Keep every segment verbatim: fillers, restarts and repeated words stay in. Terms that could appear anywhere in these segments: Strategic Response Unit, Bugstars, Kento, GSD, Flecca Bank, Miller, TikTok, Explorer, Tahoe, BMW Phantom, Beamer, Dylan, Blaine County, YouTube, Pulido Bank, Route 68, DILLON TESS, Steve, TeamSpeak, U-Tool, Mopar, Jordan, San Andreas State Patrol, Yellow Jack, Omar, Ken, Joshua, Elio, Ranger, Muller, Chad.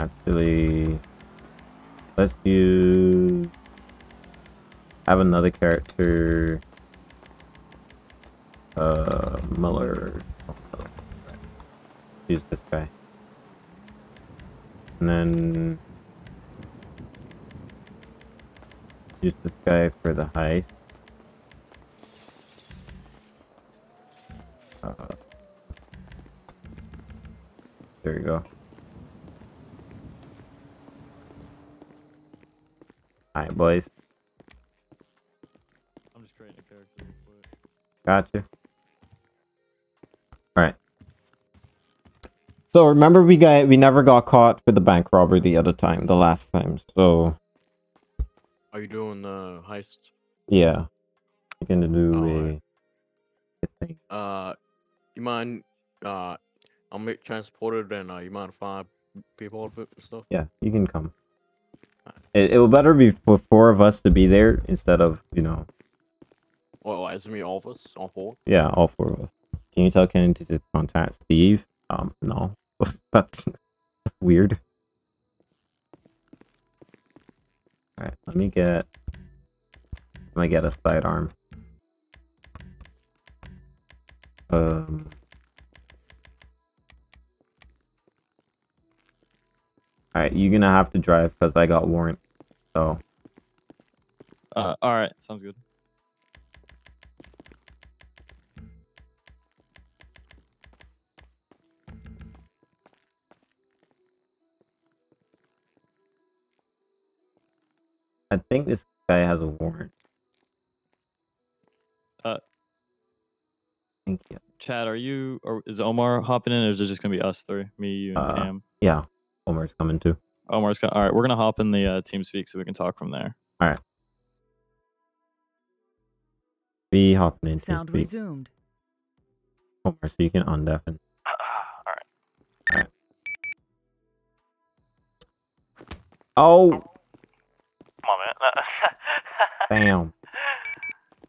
Actually, let's use... I have another character. Uh, Muller. Use this guy. And then... use this guy for the heist. Uh, there we go. Alright, boys. I'm just creating a character real quick. Gotcha. Alright. So remember, we got we never got caught for the bank robbery the other time, the last time. So. Are you doing the heist? Yeah. I'm gonna do oh, a. I think. Uh, you mind? Uh, I'll make transported, and uh, you mind if I be part of it and stuff? Yeah, you can come. It, it will better be for four of us to be there instead of, you know. Well, is it me, all of us? All four? Yeah, all four of us. Can you tell Ken to just contact Steve? Um, no. that's, that's weird. Alright, let me get... let me get a sidearm. Um... Alright, you're gonna have to drive because I got warrant, so... Uh, alright, sounds good. I think this guy has a warrant. Uh... Thank you. Chad, are you... or is Omar hopping in, or is it just gonna be us three? Me, you, and uh, Cam? Yeah. Omar's coming too. Omar's coming. All right, we're gonna hop in the uh, TeamSpeak so we can talk from there. All right. Be hopping in. Sound resumed. Omar, so you can undeafen. Uh, all right. All right. Oh. Come on, man. Damn.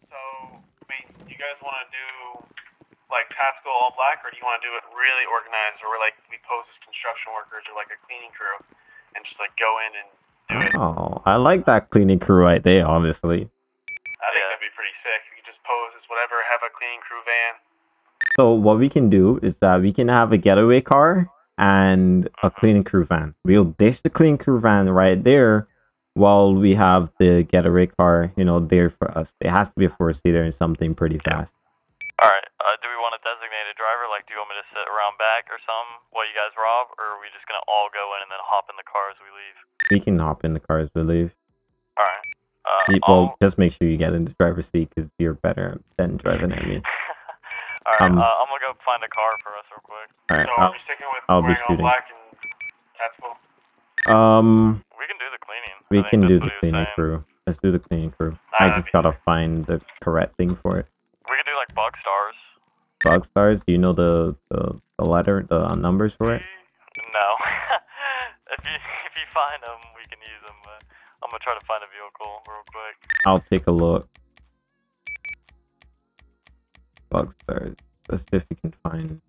So, I mean, you guys want to do like tactical all black, or do you want to do it really organized, or we're like we pose as construction workers or like a cleaning crew and just like go in and do it? Oh, I like that cleaning crew right there, obviously. I think yeah. that'd be pretty sick. We could just pose as whatever, have a cleaning crew van. So what we can do is that we can have a getaway car and a cleaning crew van. We'll ditch the cleaning crew van right there while we have the getaway car, you know, there for us. It has to be a four-seater and something pretty fast. All right. Uh, do we want to designate a driver? Like, do you want me to sit around back or something while you guys rob? Or are we just going to all go in and then hop in the car as we leave? We can hop in the car as we leave. All right. Uh, People, I'll... just make sure you get in the driver's seat because you're better than driving at me. All right. Um, uh, I'm going to go find a car for us real quick. All right. So I'll, are we sticking with I'll be shooting. Black and tactical? Um, we can do the cleaning. We can do the cleaning crew. Let's do the cleaning crew. Nah, I just got to find the correct thing for it. We could do like Bugstars. Bugstars? Do you know the, the, the letter, the numbers for it? No. if, you, if you find them, we can use them. But I'm going to try to find a vehicle real quick. I'll take a look. Bugstars. Let's see if we can find...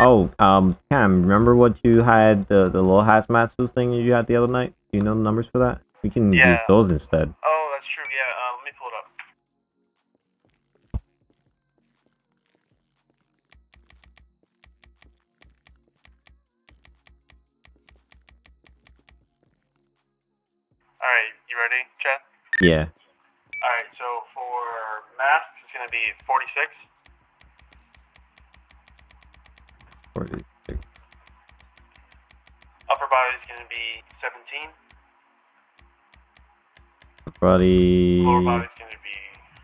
Oh, um, Cam, remember what you had, the, the little hazmat suit thing you had the other night? Do you know the numbers for that? We can yeah. use those instead. Oh, that's true, yeah. Uh, let me pull it up. Alright, you ready, Chad? Yeah. Alright, so for masks, it's going to be forty-six. forty-six. Upper body is going to be seventeen. Upper body... Lower body is going to be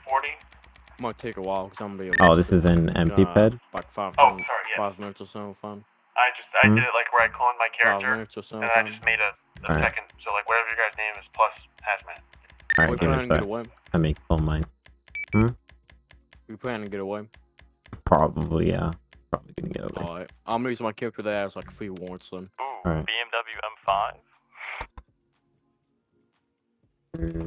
forty. It might take a while, because I'm going to be... Oh, this is an empty uh, pad? Like five, oh, minutes, sorry, yeah. five minutes or so, fun. I just, I mm-hmm. did it like where I cloned my character, and I just made a, a right. second, so like whatever your guys' name is, plus hazmat. Alright, give us that. I make clone mine. Hmm? We plan to get away? Probably, yeah. Probably gonna get away. Alright, I'm gonna use my character there as like free warrants then. Ooh, right. B M W M five. Mm.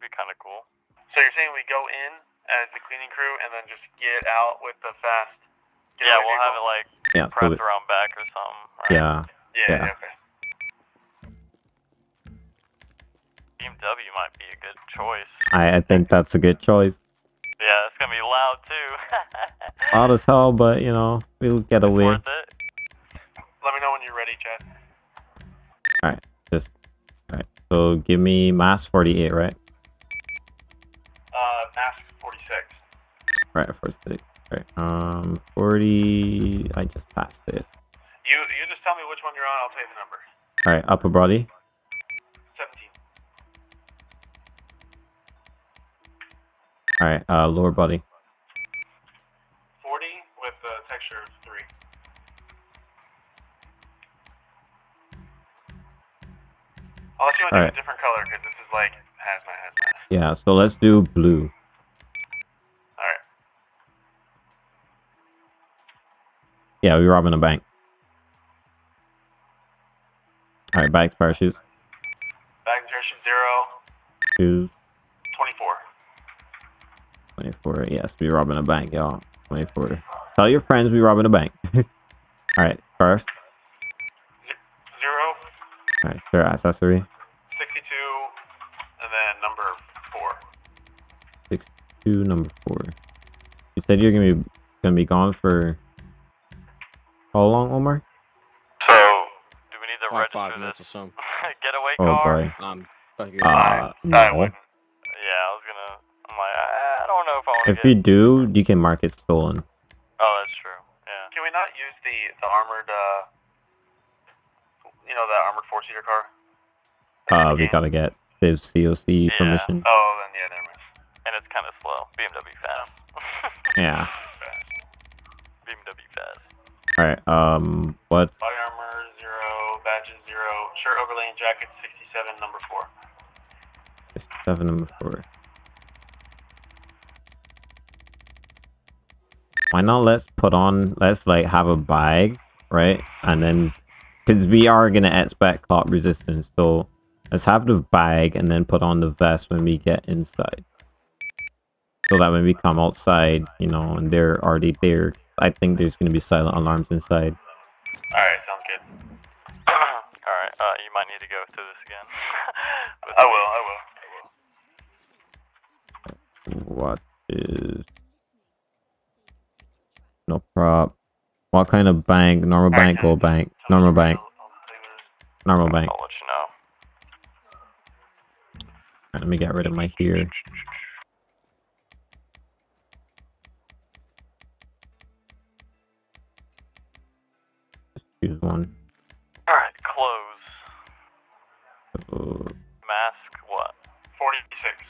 Be kinda cool. So you're saying we go in as the cleaning crew, and then just get out with the fast... Yeah, we'll vehicle. have it like... yeah, prepped around back or something, right? Yeah. Yeah, yeah. Okay. Team W might be a good choice. I, I think that's a good choice. Yeah, it's gonna be loud too. Loud as hell, but you know, we'll get away. Worth it. Let me know when you're ready, Chad. Alright, just alright. So give me mass forty-eight, right? Uh, mass forty-six. Right, forty-six. Right, um, forty. I just passed it. You, you just tell me which one you're on. I'll tell you the number. All right, upper body. Seventeen. All right, uh, lower body. Forty with a texture of three. I'll let you want to do right. a different color because this is like hazmat, hazmat. Yeah, so let's do blue. Yeah, we were robbing a bank. Alright, bags, parachutes. Bags, parachutes, zero. Shoes. twenty-four. twenty-four, yes, we were robbing a bank, y'all. twenty-four. Tell your friends we were robbing a bank. Alright, first. Zero. Alright, sure, accessory. sixty-two, and then number four. sixty-two, number four. You said you're gonna be, gonna be gone for... How long, Omar? So, do we need to oh, register five minutes this? Or some. Getaway oh, car? Oh, um, boy. Uh, no. I wouldn't. Yeah, I was gonna... I'm like, I don't know if I want to If get... you do, you can mark it stolen. Oh, that's true. Yeah. Can we not use the, the armored, uh... you know, that armored four-seater car? That's uh, we game. gotta get the C O C yeah. permission. Oh, then yeah, never mind. And it's kind of slow. B M W Phantom. Yeah. B M W Phantom. Alright, um, what? Body armor, zero, badges, zero, shirt overlay and jacket, sixty-seven, number four. sixty-seven, number four. Why not let's put on, let's like have a bag, right? And then, because we are going to expect clot resistance, so let's have the bag and then put on the vest when we get inside. So that when we come outside, you know, and they're already there. I think there's going to be silent alarms inside. Alright, sounds good. Alright, uh, you might need to go through this again. I will, I will, I will. What is... No prop. What kind of bank? Normal bank, right, gold bank. Normal bank. Normal bank. I'll let you know. Alright, let me get rid of my here. Choose one. Alright, clothes. Oh. Mask, what? forty-six.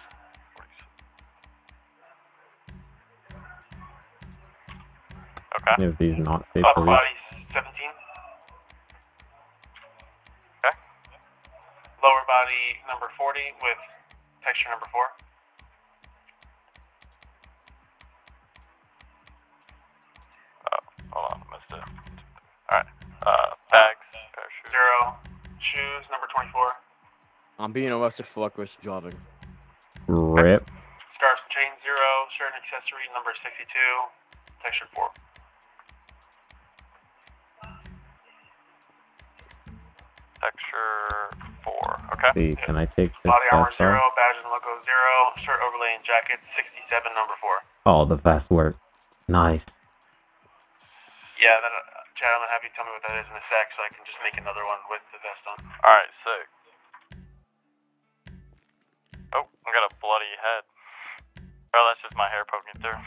forty-six. Okay. If these not safe for body seventeen. Okay. Lower body number forty with texture number four. Oh, hold on, I missed it. Alright, uh, bags, parachute. Zero, shoes, number twenty-four. I'm being arrested for reckless driving. Rip. Scarves and chain, zero, shirt and accessory, number sixty-two, texture four. Texture four, okay. See, can I take this Body armor, zero, out? Badge and logo, zero, shirt overlay and jacket, sixty-seven, number four. Oh, the fast work. Nice. Yeah, that... Uh, Chad, I'm gonna have you tell me what that is in a sec, so I can just make another one with the vest on. Alright, sick. Oh, I got a bloody head. Oh, that's just my hair poking through.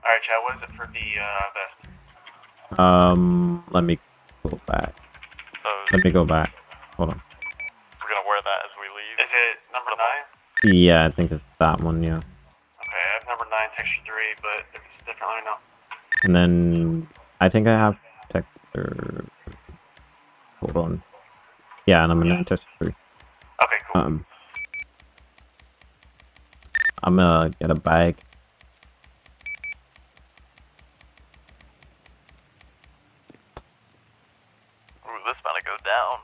Alright, Chad, what is it for the uh, vest? Um, let me go back. So, let me go back. Hold on. We're gonna wear that as we leave. Is it number nine? Yeah, I think it's that one, yeah. Okay, I have number nine, texture three, but if it's different, let me know. And then, I think I have texture... Hold on. Yeah, and I'm in yeah. texture three. Okay, cool. Um, I'm gonna get a bag. Ooh, this about to go down.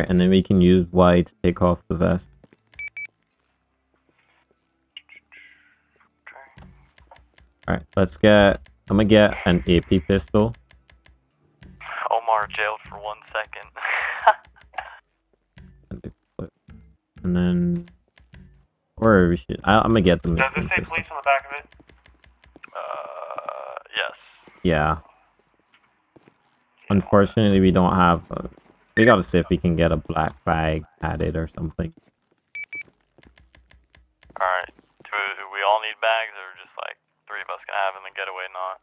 Alright, and then we can use Y to take off the vest. Alright, let's get... I'm gonna get an A P pistol. Omar jailed for one second. And then... Or we should... I, I'm gonna get the... Does it say police on the back of it? Uh... Yes. Yeah. Unfortunately, we don't have... A, we gotta see if we can get a black flag added or something. Alright. Do we all need bags, or just like three of us can have and then getaway not?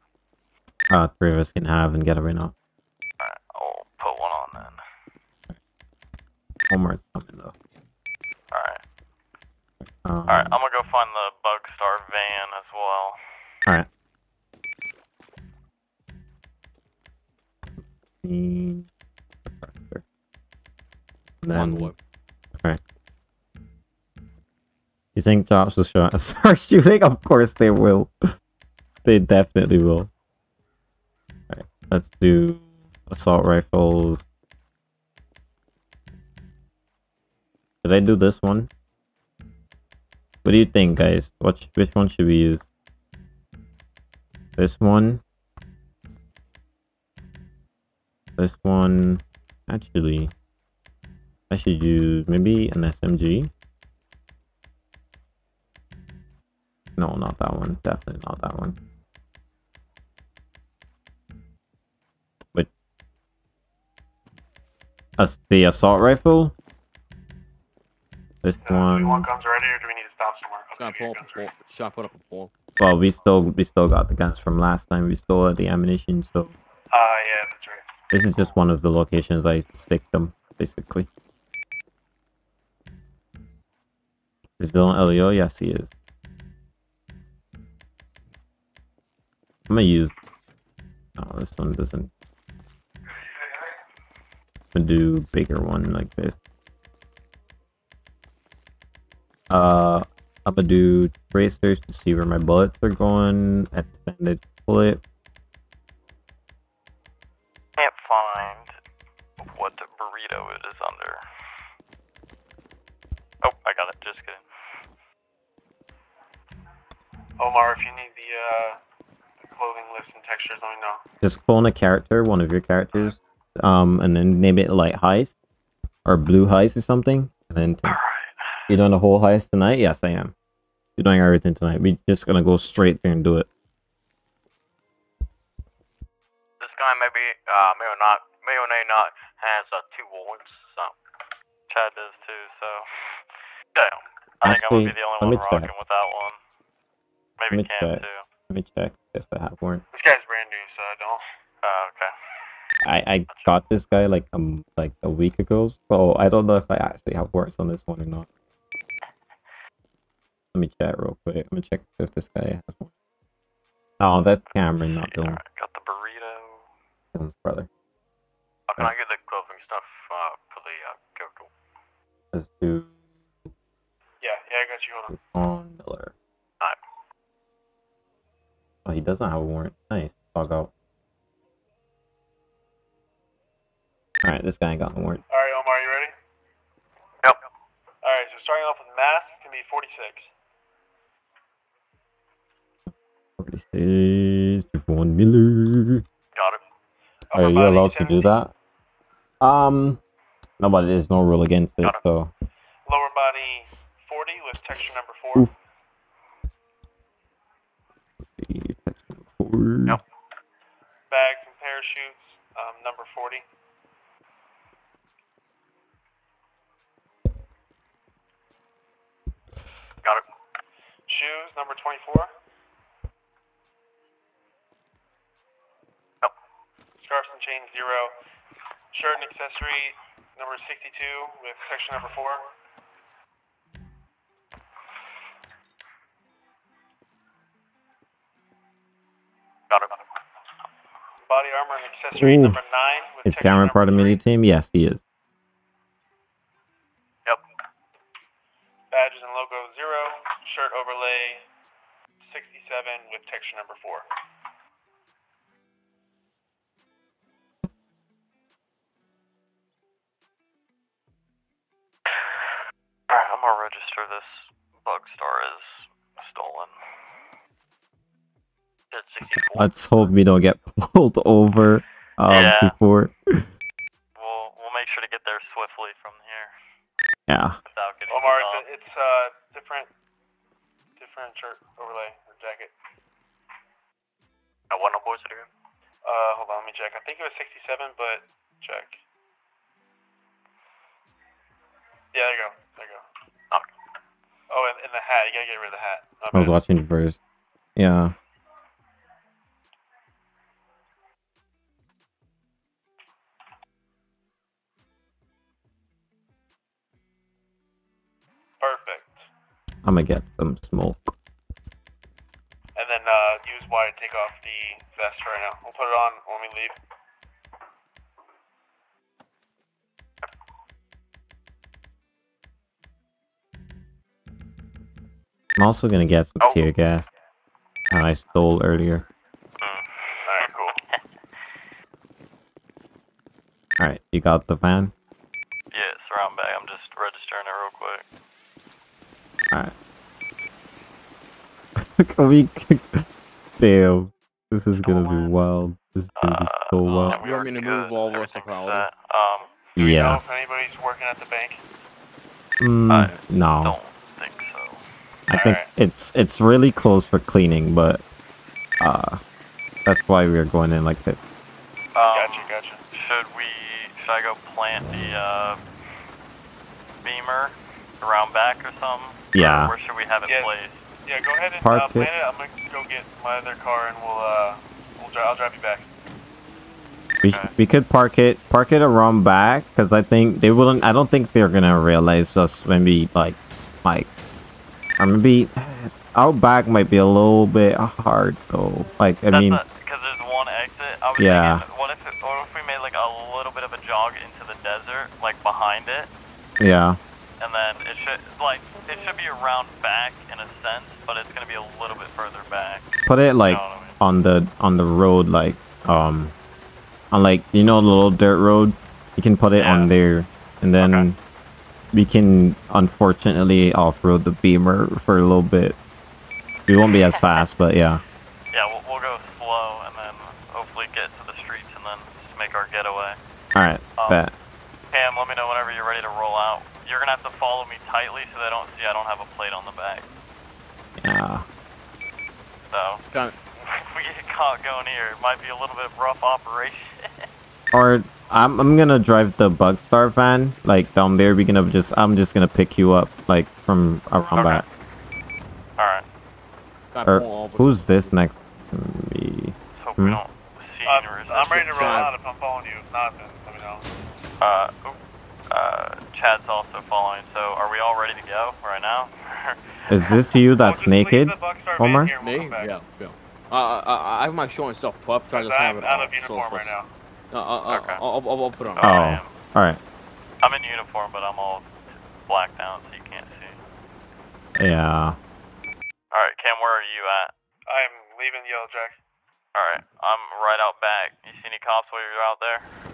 Uh, three of us can have and getaway not. Alright, I'll put one on then. One more's coming though. Alright. Um, Alright, I'm gonna go find the Bugstar van as well. Alright. And then what? Alright. You think Tops will start shooting? Of course they will. They definitely will. Alright, let's do assault rifles. Did I do this one? What do you think, guys? What sh which one should we use? This one? This one, actually, I should use maybe an S M G. No, not that one. Definitely not that one. But as the assault rifle. This uh, one. Do we want guns ready, or do we need to stop somewhere? Stop, pull, pull, shot put up a pole. Well, we still we still got the guns from last time. We still had the ammunition, so. Ah, uh, yeah. This is just one of the locations I used to stick them, basically. Is Dylan Elio? Yes, he is. I'm gonna use... Oh, this one doesn't... I'm gonna do a bigger one like this. Uh, I'm gonna do tracers to see where my bullets are going. Extended bullet. Find what the burrito it is under. Oh, I got it. Just kidding. Omar, if you need the, uh, the clothing list and textures, let me know. Just clone a character, one of your characters, um, and then name it Light Heist or Blue Heist or something. And then right. You're doing the whole heist tonight? Yes, I am. You're doing everything tonight. We're just gonna go straight there and do it. This guy may be, uh, may or not. May or may not has uh, two warrants, so Chad does too, so damn. I Actually, think I'm gonna be the only one rocking with that one. Maybe Ken too. Let me check if I have one. This guy's brand new, so I don't. Oh, okay. I I got this guy like um like a week ago, so I don't know if I actually have warrants on this one or not. Let me chat real quick. I'm gonna check if this guy has one. Oh, that's Cameron, not Dylan. Alright, got the burrito. Dylan's brother. Can I get the clothing stuff uh, for the uh, character? Let's do... Yeah, yeah, I got you. Hold on. On Miller. Alright. Oh, he doesn't have a warrant. Nice. Log out. Alright, this guy ain't got no warrant. Alright, Omar, you ready? Yep. Alright, so starting off with mass, it's going to be forty-six. forty-six, Javon Miller. Got it. Are oh, you allowed to do that? Um, no, but there's no rule against it, so. Lower body forty with texture number four. Oof. Texture number four. Nope. Bags and parachutes, um, number forty. Got it. Shoes, number twenty-four. Nope. Scarves and chains, zero. Shirt and accessory number sixty-two with section number four. Got it. Body armor and accessory Ooh. number nine. With is Cameron part of media team? Yes, he is. Yep. Badges and logo zero. Shirt overlay sixty-seven with texture number four. I'm gonna register this Bugstar as stolen. Let's hope we don't get pulled over um, yeah. before. We'll, we'll make sure to get there swiftly from here. Yeah. Without getting Omar, it's, it's uh, different, different shirt overlay or jacket. At what number was it again? Uh, hold on, let me check. I think it was sixty-seven, but check. Yeah, there you go. There you go. Oh, oh and, and the hat. You gotta get rid of the hat. Okay. I was watching it first. Yeah. Perfect. I'm gonna get some smoke. And then uh, use Y to take off the vest right now. We'll put it on when we leave. I'm also gonna get some oh. tear gas that I stole earlier. Mm. Alright, cool. Alright, you got the van? Yeah, it's around back. I'm just registering it real quick. Alright. Can we... Damn. This is gonna be wild. This is gonna be so wild. Uh, we are gonna move all with the problem. Um, do you yeah. know if anybody's working at the bank? Mm, I no. don't think so. I all think right. it's it's really close for cleaning, but... Uh, that's why we are going in like this. Um, gotcha, gotcha. Should we... Should I go plant the, uh... Beamer? Around back or something? Yeah. Or where should we have it yeah. placed? Yeah, go ahead and Park uh, plan it. it. I'm gonna go get my other car and we'll uh, we'll dri I'll drive you back. We okay. we could park it, park it around back, cause I think they wouldn't. I don't think they're gonna realize us when we like, like, or maybe out back might be a little bit hard though. Like I That's mean, because there's one exit. I was yeah. thinking, what if it, what if we made like a little bit of a jog into the desert, like behind it? Yeah. And then it should, like, it should be around back in a sense, but it's gonna be a little bit further back. Put it like you know what I mean? on the on the road, like um, on like you know the little dirt road. You can put it yeah. on there, and then okay. we can unfortunately off-road the Beamer for a little bit. We won't be as fast, but yeah. Yeah, we'll, we'll go slow, and then hopefully get to the streets, and then just make our getaway. All right, um, bet. Cam, let me know whenever you're ready to roll out. You're gonna have to follow me tightly so they don't see I don't have a plate on the back. Yeah. So, Got if we get caught going here, it might be a little bit of rough operation. Or, I'm, I'm gonna drive the Bugstar van, like, down there, we're gonna just, I'm just gonna pick you up, like, from around okay. back. Alright. Or, who's this next to me? Let's hope hmm? we don't see uh, any I'm ready to roll out if I'm following you. If not, then let me know. Uh, oops. Uh, Chad's also following, so are we all ready to go right now? Is this you that's we'll naked, Omar? Here, we'll Me? Yeah, yeah. Uh, uh, I have my show and stuff prepped, I just have it I'm out of uniform so right now. Uh, uh, okay. I'll, I'll, I'll put it on. Oh, oh alright. I'm in uniform, but I'm all blacked out, so you can't see. Yeah. Alright, Cam, where are you at? I'm leaving Yellow Jack. Alright, I'm right out back. You see any cops while you're out there?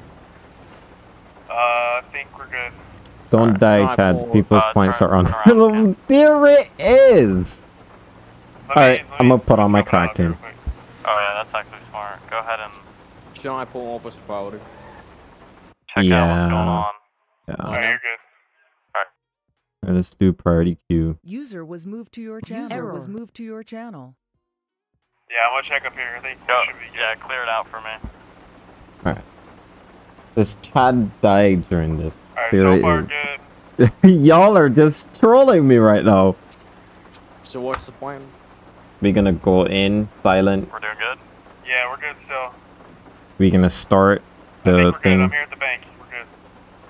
Uh, I think we're good. Don't right. die, Not Chad. Cool. People's uh, points turn, are on. Around, there it is! Alright, I'm gonna put on my crack team. Oh yeah, that's actually smart. Go ahead and... Shall I pull over spouter? Check yeah. out what's going on. Yeah. Alright, you're good. Alright. Let's do priority queue. User was moved to your channel. User was moved to your channel. Yeah, I'm gonna check up here. I think Go. Should be... Yeah, clear it out for me. Alright. This Chad died during this. Alright, so y'all are just trolling me right now. So what's the plan? We're gonna go in silent. We're doing good? Yeah, we're good still. We're gonna start the I think we're thing. Good. I'm here at the bank. We're good.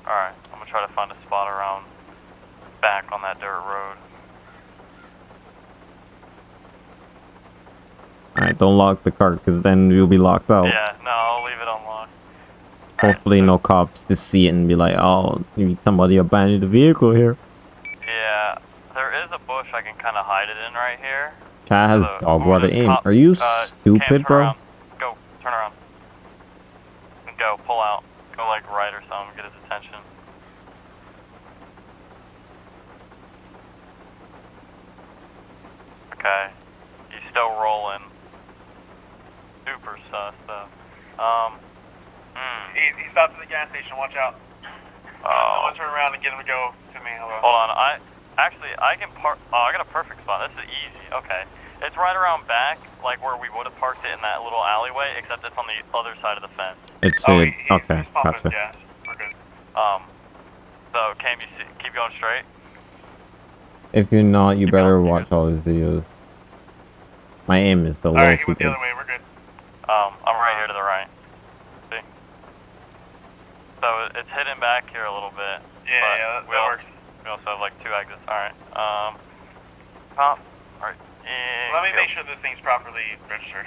Alright, I'm gonna try to find a spot around back on that dirt road. Alright, don't lock the car because then you'll be locked out. Yeah, no, I'll leave it unlocked. Hopefully no cops just see it and be like, oh, somebody abandoned the vehicle here. Yeah, there is a bush I can kind of hide it in right here. Chad has so dog water in. Are you uh, stupid, Cam, bro? Around. Go, turn around. And go, pull out. Go like right or something, get his attention. super sus, though. Um, mm. he, he stopped at the gas station. Watch out. Oh. I'm gonna turn around and get him to go to me. Hello. Hold on. I actually I can park. Oh, I got a perfect spot. This is easy. Okay. It's right around back, like where we would have parked it in that little alleyway, except it's on the other side of the fence. It's oh, a, he, okay. Gotcha. Gas. We're good. Um. So, Cam, you see, keep going straight. If you're not, you keep better going, watch all his videos. My aim is the low. All right, he went the other way. We're good. Um, I'm right here to the right. See? So it's hidden back here a little bit. Yeah, but yeah, that, we that works. We also have like two exits. All right. Um, pop. All right. Yeah, let me go. Make sure this thing's properly registered.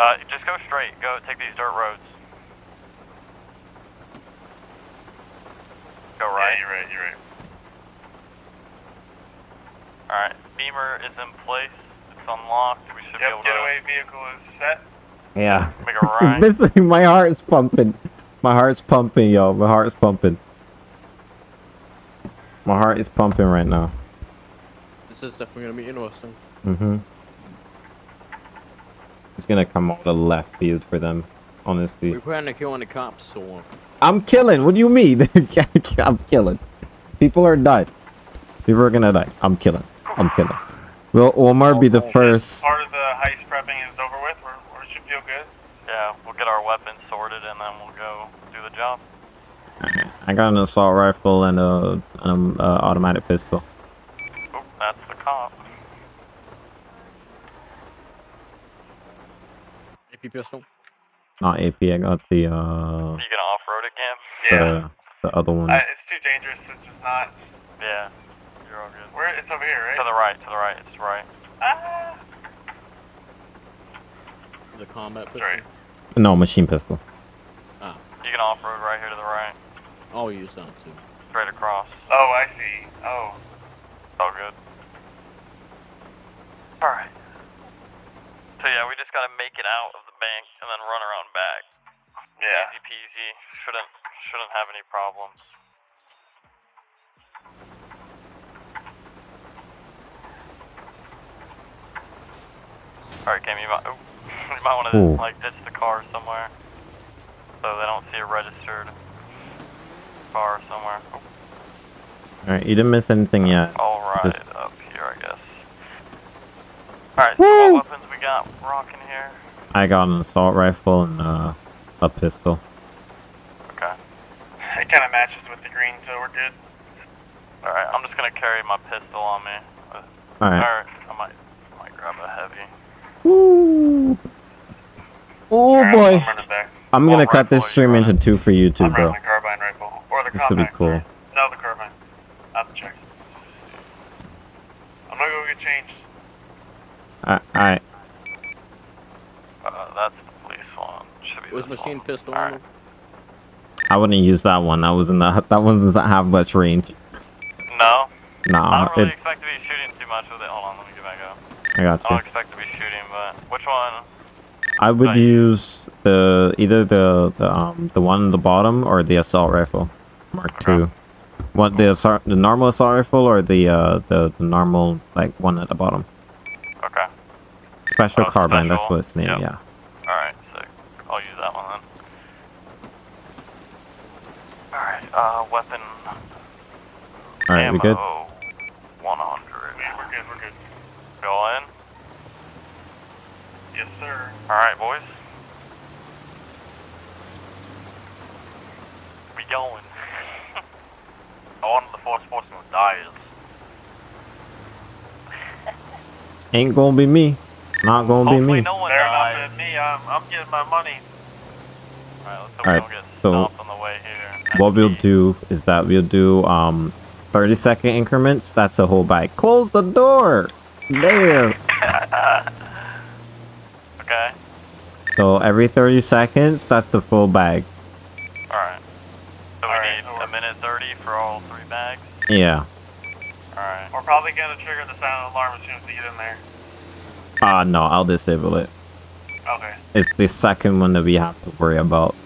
Uh, just go straight. Go take these dirt roads. Go right. Yeah, you're right. You're right. All right. Beamer is in place. It's unlocked. We should yep, be able getaway to. Getaway vehicle is set. Yeah. Make a ride. This thing, my heart is pumping. My heart's pumping, y'all. My heart's pumping. My heart is pumping right now. This is definitely gonna be interesting. Mm-hmm. It's gonna come out of left field for them, honestly. We're planning to kill on the cops, so. I'm killing. What do you mean? I'm killing. People are dying. People are gonna die. I'm killing. I'm killing. Will Omar be the first? Part of the heist prepping is over with. We're Feel good? Yeah, we'll get our weapons sorted and then we'll go do the job. Alright, I got an assault rifle and a an uh, automatic pistol. Oh, that's the cop. A P pistol? Not A P, I got the uh... Are you gonna off-road again? Yeah. The, the other one. Uh, it's too dangerous, it's just not... Yeah, you're all good. Where, it's over here, right? To the right, to the right, it's right. Ah! The combat pistol? Right. No, machine pistol. Ah. You can off-road right here to the right. Oh, you sound too. Straight across. Oh, I see. Oh. It's all good. Alright. So yeah, we just gotta make it out of the bank and then run around back. Yeah. Easy peasy. Shouldn't, shouldn't have any problems. Alright, Cam, you might... Oh. You might want to Ooh. like ditch the car somewhere, so they don't see a registered car somewhere. Oh. All right, you didn't miss anything yet. All right, Just... up here, I guess. All right, so Woo! what weapons we got rocking here? I got an assault rifle and uh, a pistol. Okay. It kind of matches with the green, so we're good. All right, I'm just gonna carry my pistol on me. All right. Or I might, I might grab a heavy. Woo! Oh boy! I'm gonna cut this stream into two for YouTube, bro. This would be cool. No, the carbine. Not the check. I'm gonna go get changed. Alright. Alright. Uh, that's the police one. Should be. Was machine pistol on? I wouldn't use that one. That was in the. That one doesn't have much range. No. No. I don't really expect to be shooting too much with it. Hold on, let me get back up. I got you. I don't expect to be shooting, but which one? I would use the either the, the um the one on the bottom or the assault rifle, Mark okay. two. What the assault, the normal assault rifle or the uh the, the normal like one at the bottom. Okay. Special oh, carbine. Special. That's what it's named. Yep. Yeah. All right, so I'll use that one then. All right. Uh, weapon. All right, ammo, we good. one hundred. Yeah, we're good. We're good. Go in. Yes, sir. All right, boys. We going. I wanted the four sportsman to die. Ain't gonna be me. Not gonna Hopefully be me. No one dies. Me. I'm, I'm getting my money. All right, let's hope All right, we don't get so stopped on the way here. That's what we'll me. do is that we'll do um thirty second increments. That's a whole bike. Close the door. There. Okay. So every thirty seconds, that's the full bag. Alright. So all we right, need so a minute thirty for all three bags? Yeah. Alright. We're probably going to trigger the silent alarm as soon as we get in there. Ah, uh, no, I'll disable it. Okay. It's the second one that we have to worry about.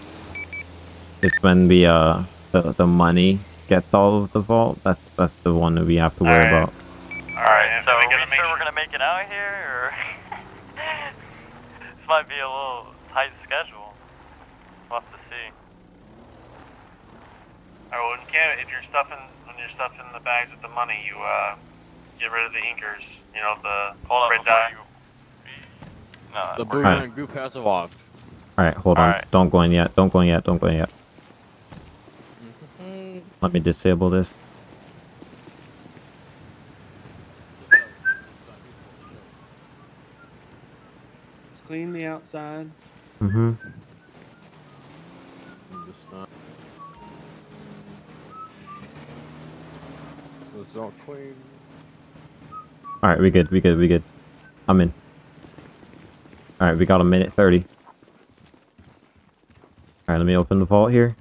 It's when we, uh, the, the money gets all of the vault. That's, that's the one that we have to worry right. about. Alright, so are we sure we're going to make it out here? Or? might be a little tight schedule. We'll have to see. Alright, well, in Canada, if you're stuffing, when you're stuffing the bags with the money, you uh, get rid of the inkers. You know, the hold red dye. You... No, the blue right. and group has evolved. Alright, hold All on. Right. Don't go in yet. Don't go in yet. Don't go in yet. Let me disable this. Just clean the outside. Mm-hmm. So it's all clean. Alright, we good, we good, we good. I'm in. Alright, we got a minute thirty. Alright, let me open the vault here.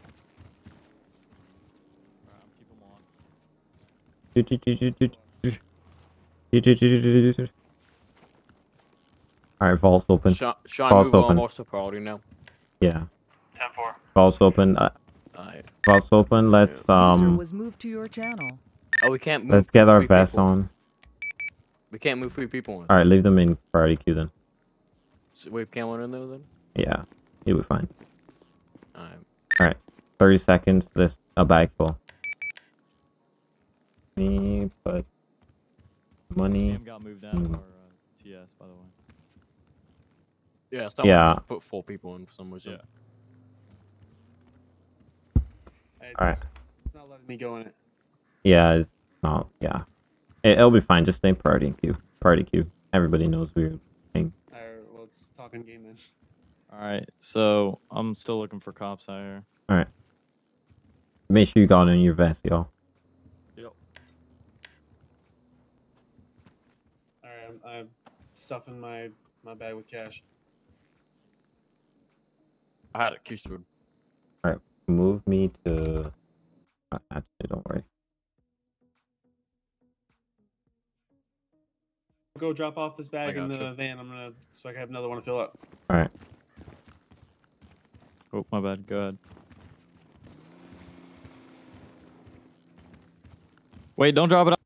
Alright, vault's open. Sean, Sean move almost to priority now. Yeah. ten four. Vault's open. Uh, right. Vault's open. Let's um. Was moved to your channel. Oh, we can't move. Let's get our vests on. We can't move three people on. Alright, leave them in priority queue then. So wave cam one in there then. Yeah, you'll be fine. Alright. Alright, thirty seconds. This a bag full. Me, but money. Cam got moved down for uh, T S, by the way. Yeah, it's not yeah. Like put four people in for some reason. Yeah. It's, All right. It's not letting me go in it. Yeah, it's not. Yeah, it, it'll be fine. Just stay priority queue. Priority queue. Everybody knows we're playing. All right, well, let's talk in game then. All right. So I'm still looking for cops out here. All right. Make sure you got in your vest, y'all. I'm stuffing my, my bag with cash. I had a keystone. Alright, move me to... Actually, don't worry. Go drop off this bag in the van. I'm gonna... So I can have another one to fill up. Alright. Oh, my bad. Go ahead. Wait, don't drop it off.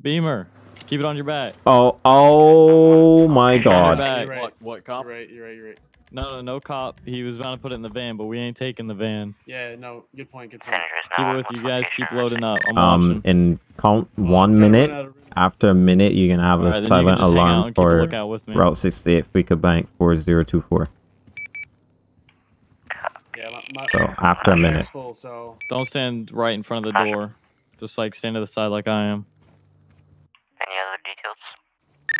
Beamer. Keep it on your back. Oh, oh my God! You're right. What, what cop? You're right, you're right, you're right. No, no, no cop. He was about to put it in the van, but we ain't taking the van. Yeah, no, good point, good point. Keep it with you guys. Keep loading up. I'm um, watching. In count one minute. After a minute, you're gonna have right, a silent alarm for Route sixty-eight, Flecca Bank four zero two four. Yeah, my, my, so after a minute. Full, so. Don't stand right in front of the door. Just like stand to the side, like I am. Any other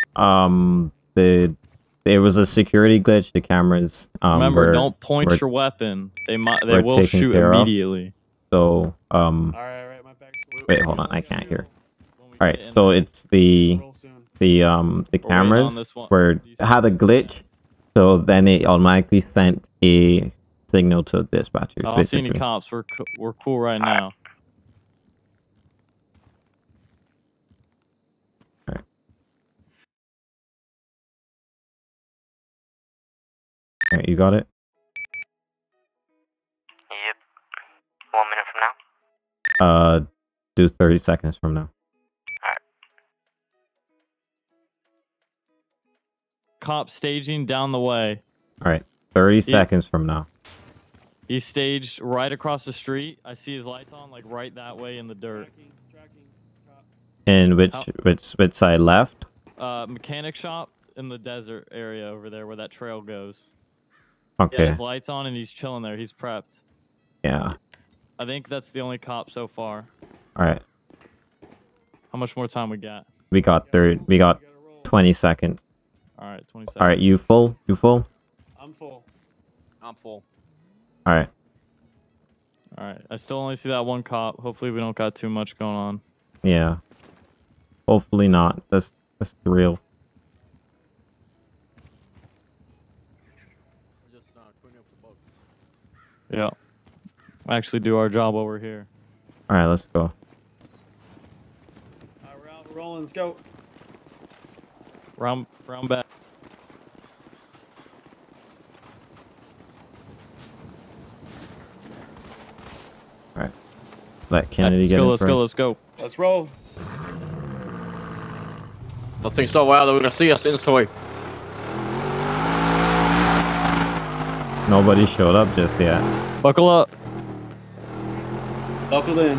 details? Um, the there was a security glitch. The cameras. Um, Remember, don't point your weapon. They might. They will shoot immediately. So, um. All right, all right, my back's blue. Wait, hold on. I can't hear. All right, so it's the the um the cameras were had a glitch, so then it automatically sent a signal to dispatchers. I don't see any cops. We're we're cool right now. Alright, you got it? Yep. One minute from now? Uh, do thirty seconds from now. Alright. Cop staging down the way. Alright, thirty yep. seconds from now. He's staged right across the street. I see his lights on, like right that way in the dirt. Tracking, tracking, cop. And which, oh. which, which side left? Uh, mechanic shop in the desert area over there where that trail goes. Okay. Yeah, his lights on and he's chilling there. He's prepped. Yeah. I think that's the only cop so far. All right. How much more time we got? We got thirty. We got twenty seconds. All right, twenty seconds. All right, you full? You full? I'm full. I'm full. All right. All right. I still only see that one cop. Hopefully, we don't got too much going on. Yeah. Hopefully not. That's that's real. Yeah, we'll actually do our job while we're here. All right, let's go. All right, we're out, we're rolling, let's go. Round, round back. All right, let Kennedy get in first. Let's go, let's go, let's go. Let's roll. Nothing's so wild that we're gonna see us instantly. Nobody showed up just yet. Buckle up. Buckled in.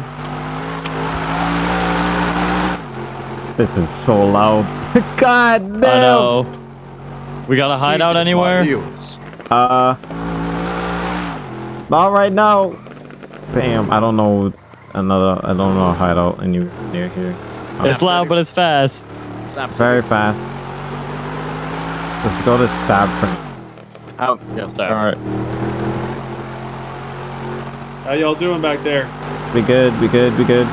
This is so loud. God damn! I know. We got a hideout anywhere? Uh, not right now. Damn, I don't know another. I don't know a hideout anywhere near here. Oh, it's loud, but it's fast. It's not very fast. Let's go to Stabford. Out. Yeah, Stab. All right. How y'all doing back there? We good. We good. We good.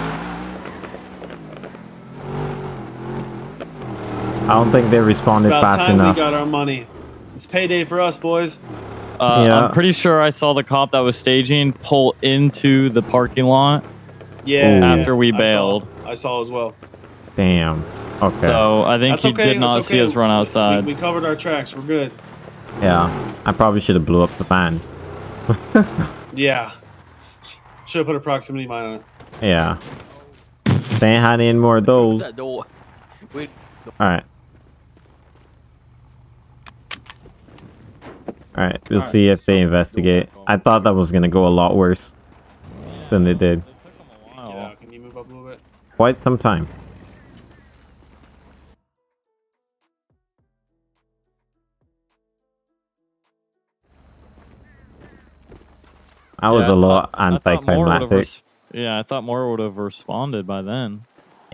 I don't think they responded fast enough. It's about time we got our money. It's payday for us, boys. Uh, yeah. I'm pretty sure I saw the cop that was staging pull into the parking lot. Yeah. After we bailed. I saw, I saw as well. Damn. Okay. So I think That's he okay. did not okay. see us run outside. We, we covered our tracks. We're good. Yeah. I probably should have blew up the van. Yeah. Should have put a proximity mine on it. Yeah. They ain't had any more of those. All right. Alright, we'll All right, see if they investigate. I thought that was going to go a lot worse yeah, than it did. It took them a while. Yeah, can you move up a little bit? Quite some time. I was yeah, a lot anticlimactic. Yeah, I thought more would have responded by then.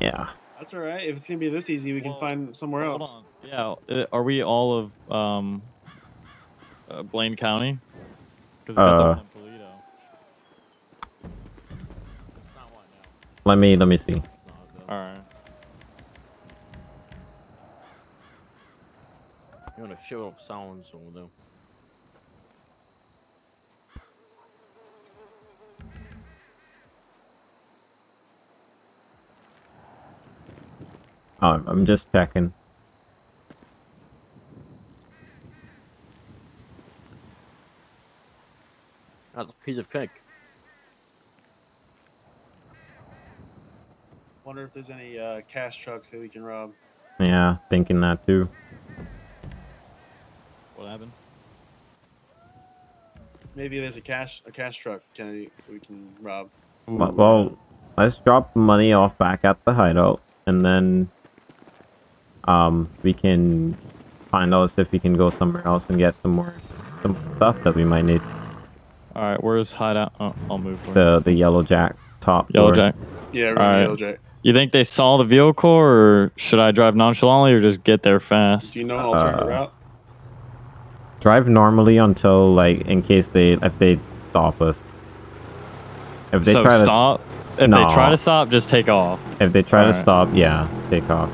Yeah. That's alright. If it's going to be this easy, we well, can find somewhere hold else. On. Yeah, are we all of... Um, Uh, Blaine County? Cause uh, got in Pulido. It's not one now. Let me, let me see. Alright. You want to show up sounds or we'll do. Oh, I'm just checking. That's a piece of cake. Wonder if there's any uh, cash trucks that we can rob. Yeah, thinking that too. What happened? Maybe there's a cash a cash truck Kennedy, we can rob. Well, well, let's drop money off back at the hideout, and then um we can find out if we can go somewhere else and get some more some stuff that we might need. Alright, where's hideout? Oh, I'll move forward. The, the Yellow Jack top Yellow door. Jack? Yeah, right. Yellow Jack. You think they saw the vehicle, or should I drive nonchalantly, or just get there fast? Do you know an alternative uh, route? Drive normally until, like, in case they, if they stop us. If they so try stop? To, if no. they try to stop, just take off. If they try All to right. stop, yeah, take off.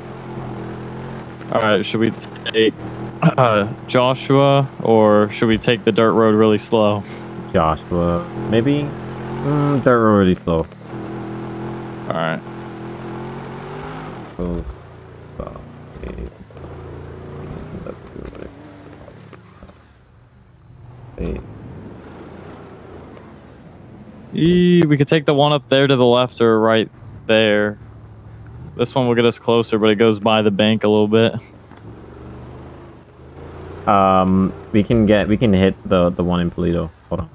Alright, should we take uh, Joshua, or should we take the dirt road really slow? Joshua, maybe mm, they're already slow. All right. Oh, e we could take the one up there to the left or right there. This one will get us closer, but it goes by the bank a little bit. Um, we can get we can hit the the one in Pulido. Hold on.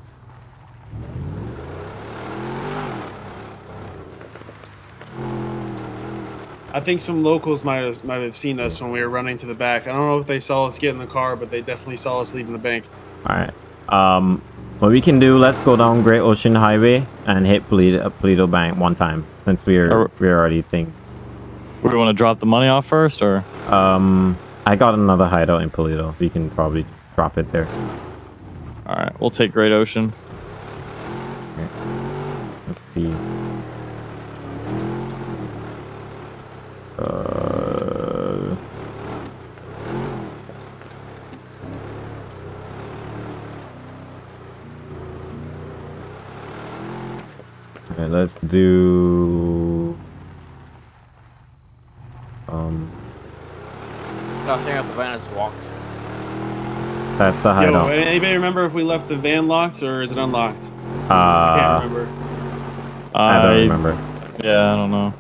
I think some locals might have, might have seen us when we were running to the back. I don't know if they saw us get in the car, but they definitely saw us leaving the bank. All right. Um, what we can do, let's go down Great Ocean Highway and hit Pulido, Pulido Bank one time, since we're are, we're already thinking. We want to drop the money off first, or? Um, I got another hideout in Pulido. We can probably drop it there. All right, we'll take Great Ocean. Okay. Let's see. Uh, okay, let's do um I think the van is locked. That's the hideout. Yo, anybody remember if we left the van locked or is it unlocked? Uh, I can't remember. I don't I, remember. Yeah, I don't know.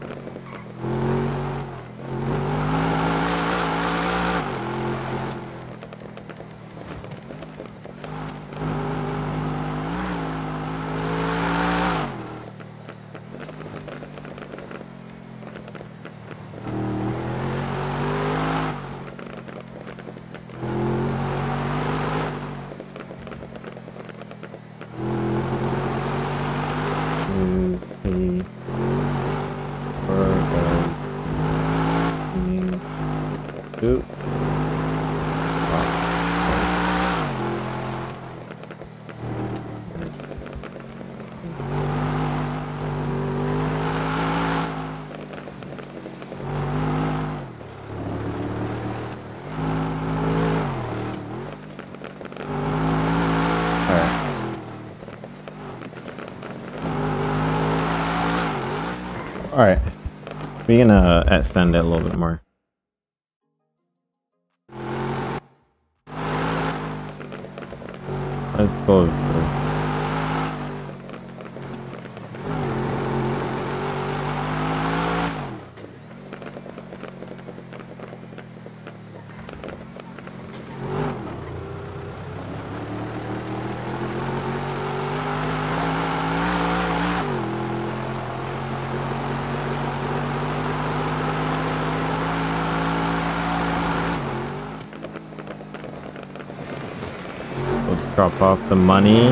All right, we can uh, extend it a little bit more. Let's go. Drop off the money.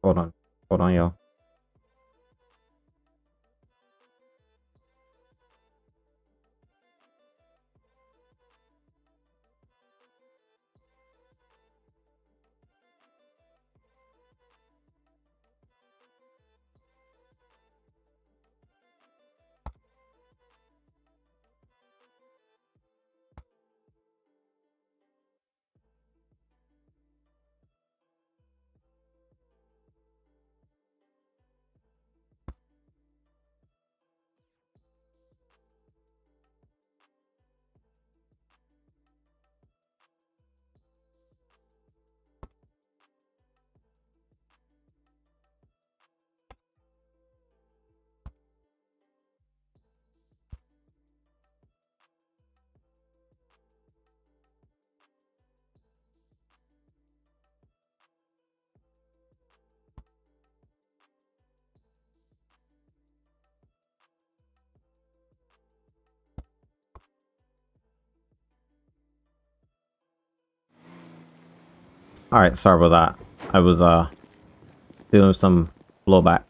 All right. Hold on, hold on, y'all. All right, sorry about that. I was uh dealing with some blowback.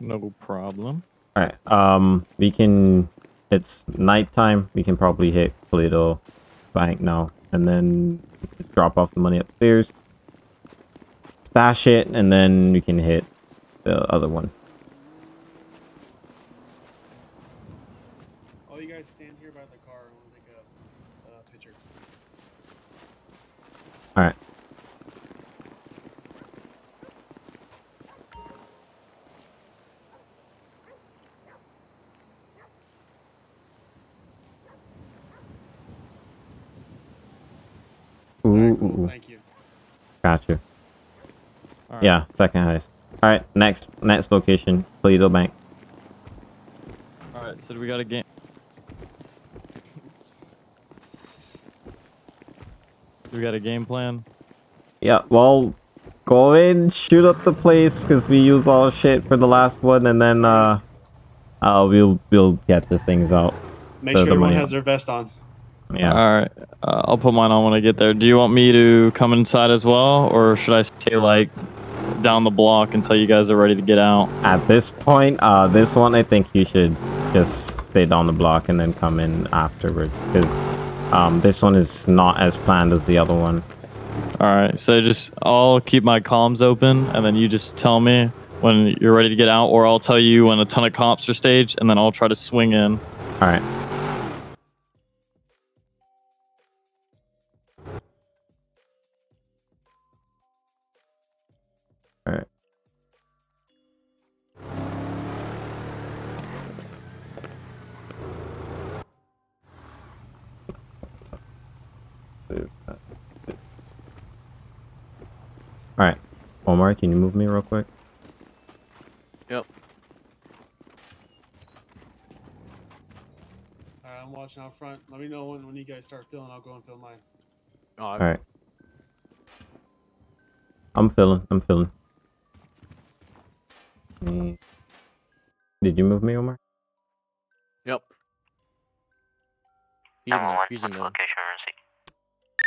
No problem. All right, um, we can. It's nighttime. We can probably hit Pulido Bank now, and then just drop off the money upstairs, stash it, and then we can hit the other one. All you guys stand here by the car. We'll take a uh, picture. All right. Ooh, thank you. Gotcha. Right. Yeah, second heist. All right, next next location, Pulido Bank. All right, so we got a game. Do we got a game plan? Yeah, well, go in, shoot up the place because we use all shit for the last one, and then uh, uh, we'll we'll get the things out. Make sure everyone has their vest on. Yeah. All right. Uh, I'll put mine on when I get there. Do you want me to come inside as well, or should I stay like down the block until you guys are ready to get out. At this point, uh, this one, I think you should just stay down the block and then come in afterward. Because um, this one is not as planned as the other one. Alright, so just, I'll keep my comms open, and then you just tell me when you're ready to get out, or I'll tell you when a ton of cops are staged, and then I'll try to swing in. Alright. Alright. Alright. Omar, can you move me real quick? Yep. Alright, I'm watching out front. Let me know when, when you guys start filling, I'll go and fill mine. Oh, Alright. I'm filling, I'm filling. Did you move me, Omar? Yep. He's in there. He's in there.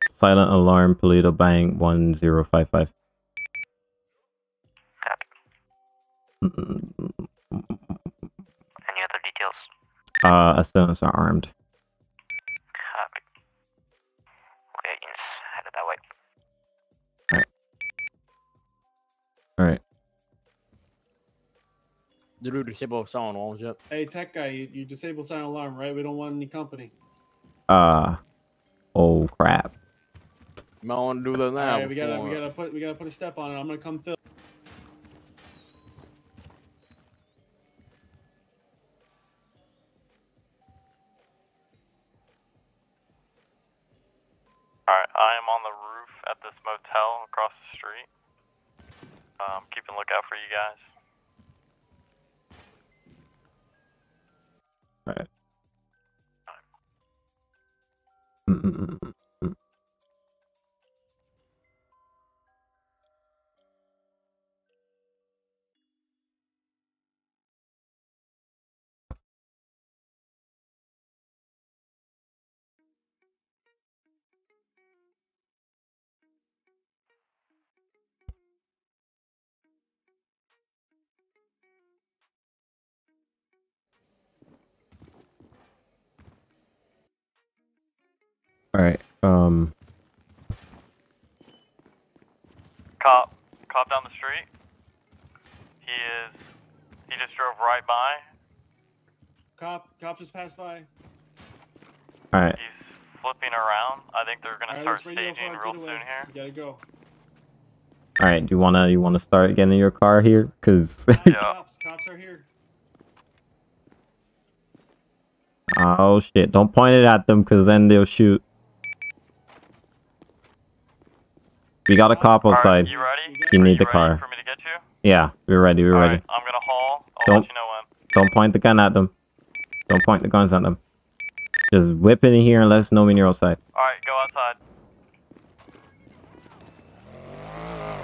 Silent alarm, Pulido Bank one zero five five. Copy. Any other details? Uh, assailants are armed. Copy. Okay, agents, headed that way. Alright. Alright. Disable silent alarms, yep. Hey, tech guy, you, you disable silent alarm, right? We don't want any company. Uh, oh crap. I don't want to do that now. Right, we gotta, we gotta put, we gotta put a step on it. I'm gonna come fill. All right, I am on the roof at this motel across the street. Um, keeping a lookout for you guys. All right. Mm-hmm. All right. Um. Cop, cop down the street. He is. He just drove right by. Cop, cop just passed by. All right. He's flipping around. I think they're gonna right, start staging real soon here. You gotta go. All right. Do you wanna you wanna start getting in your car here? Cause yeah. cops, cops are here. Oh shit! Don't point it at them, cause then they'll shoot. We got a cop outside. Right, you ready? You need the car. For me to get you? Yeah, we're ready. We're All ready. Right, I'm gonna haul. I'll don't, let you know when. Don't point the gun at them. Don't point the guns at them. Just whip in here and let us know when you're outside. All right, go outside.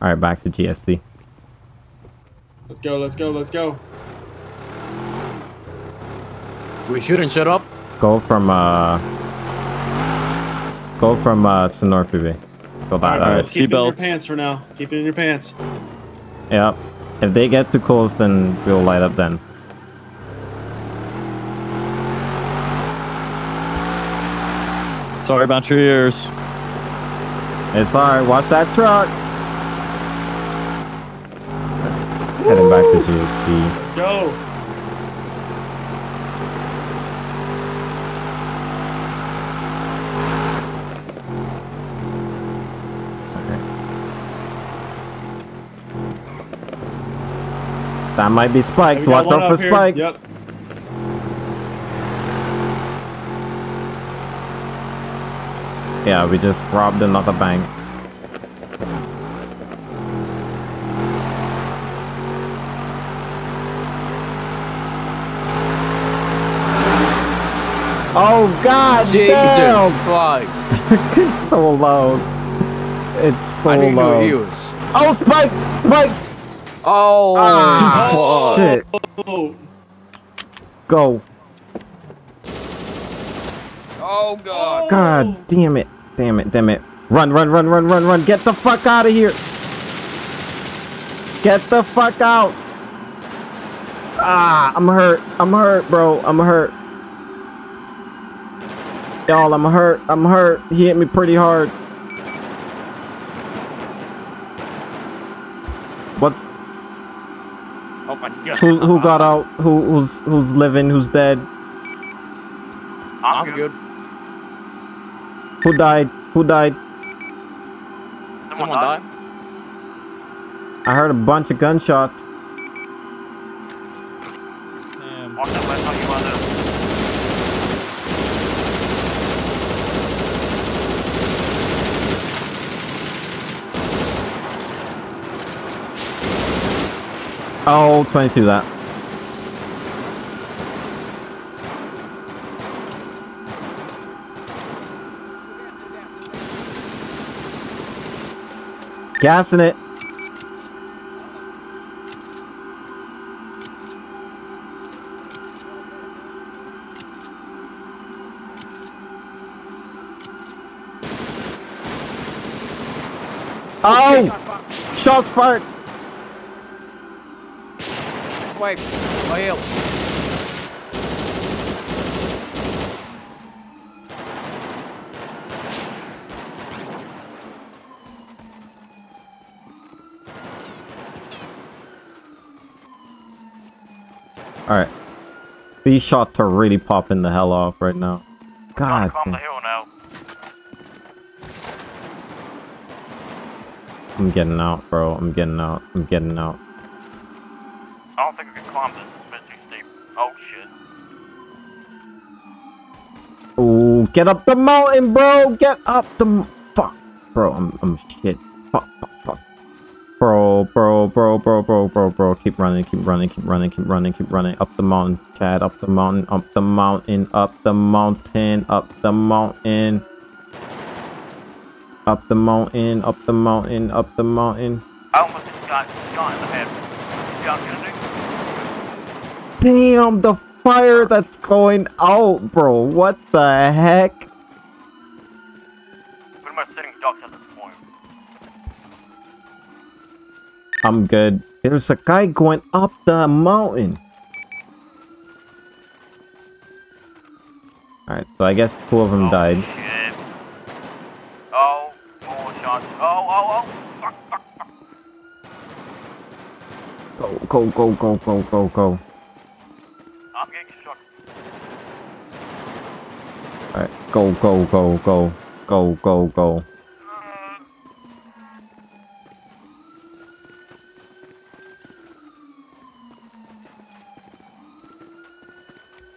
All right, back to G S D. Let's go. Let's go. Let's go. We shouldn't shut up. Go from uh. Go from uh, Sonora P V. Go back. All right, all right. Keep it in your pants for now. Keep it in your pants. Yep. If they get too close, then we'll light up then. Sorry about your ears. It's alright. Watch that truck. Woo! Heading back to G S D. Let's go. That might be spikes. Watch out for spikes. Yep. Yeah, we just robbed another bank. Oh God! Jesus Christ! So loud. It's so I need low. Use. Oh, spikes! Spikes! Oh, oh shit. Go. Oh god. God damn it. Damn it. Damn it. Run, run, run, run, run, run. Get the fuck out of here. Get the fuck out. Ah, I'm hurt. I'm hurt, bro. I'm hurt. Y'all, I'm hurt. I'm hurt. He hit me pretty hard. What's... Oh my God. Who, who got out? Who, who's who's living? Who's dead? I'm good. Who died? Who died? Someone, Someone died. died. I heard a bunch of gunshots. Damn. Walk that last time you want to. Oh, twenty-two that. Gassing it. Oh! Shots fired! Way. Way up. All right, these shots are really popping the hell off right now. God. Calm the hill now. I'm getting out, bro. I'm getting out. I'm getting out. I don't think we can climb this. It's been too steep. Oh shit. Oh, get up the mountain, bro. Get up the m fuck, bro. I'm I'm shit. Fuck, fuck, fuck. Bro, bro, bro, bro, bro, bro, bro. Keep running, keep running, keep running, keep running, keep running. Up the mountain, Chad. Up the mountain. Up the mountain. Up the mountain. Up the mountain. Up the mountain. Up the mountain. Up the mountain. I almost got shot in the head. You got me to do. Damn, the fire that's going out, bro. What the heck? Pretty much sitting ducks at this point. I'm good. There's a guy going up the mountain. Alright, so I guess two of them oh, died. Shit. Oh, more shots. Oh, oh, oh. Fuck, fuck, fuck. Go, go, go, go, go, go, go. Alright, go, go, go, go, go, go, go.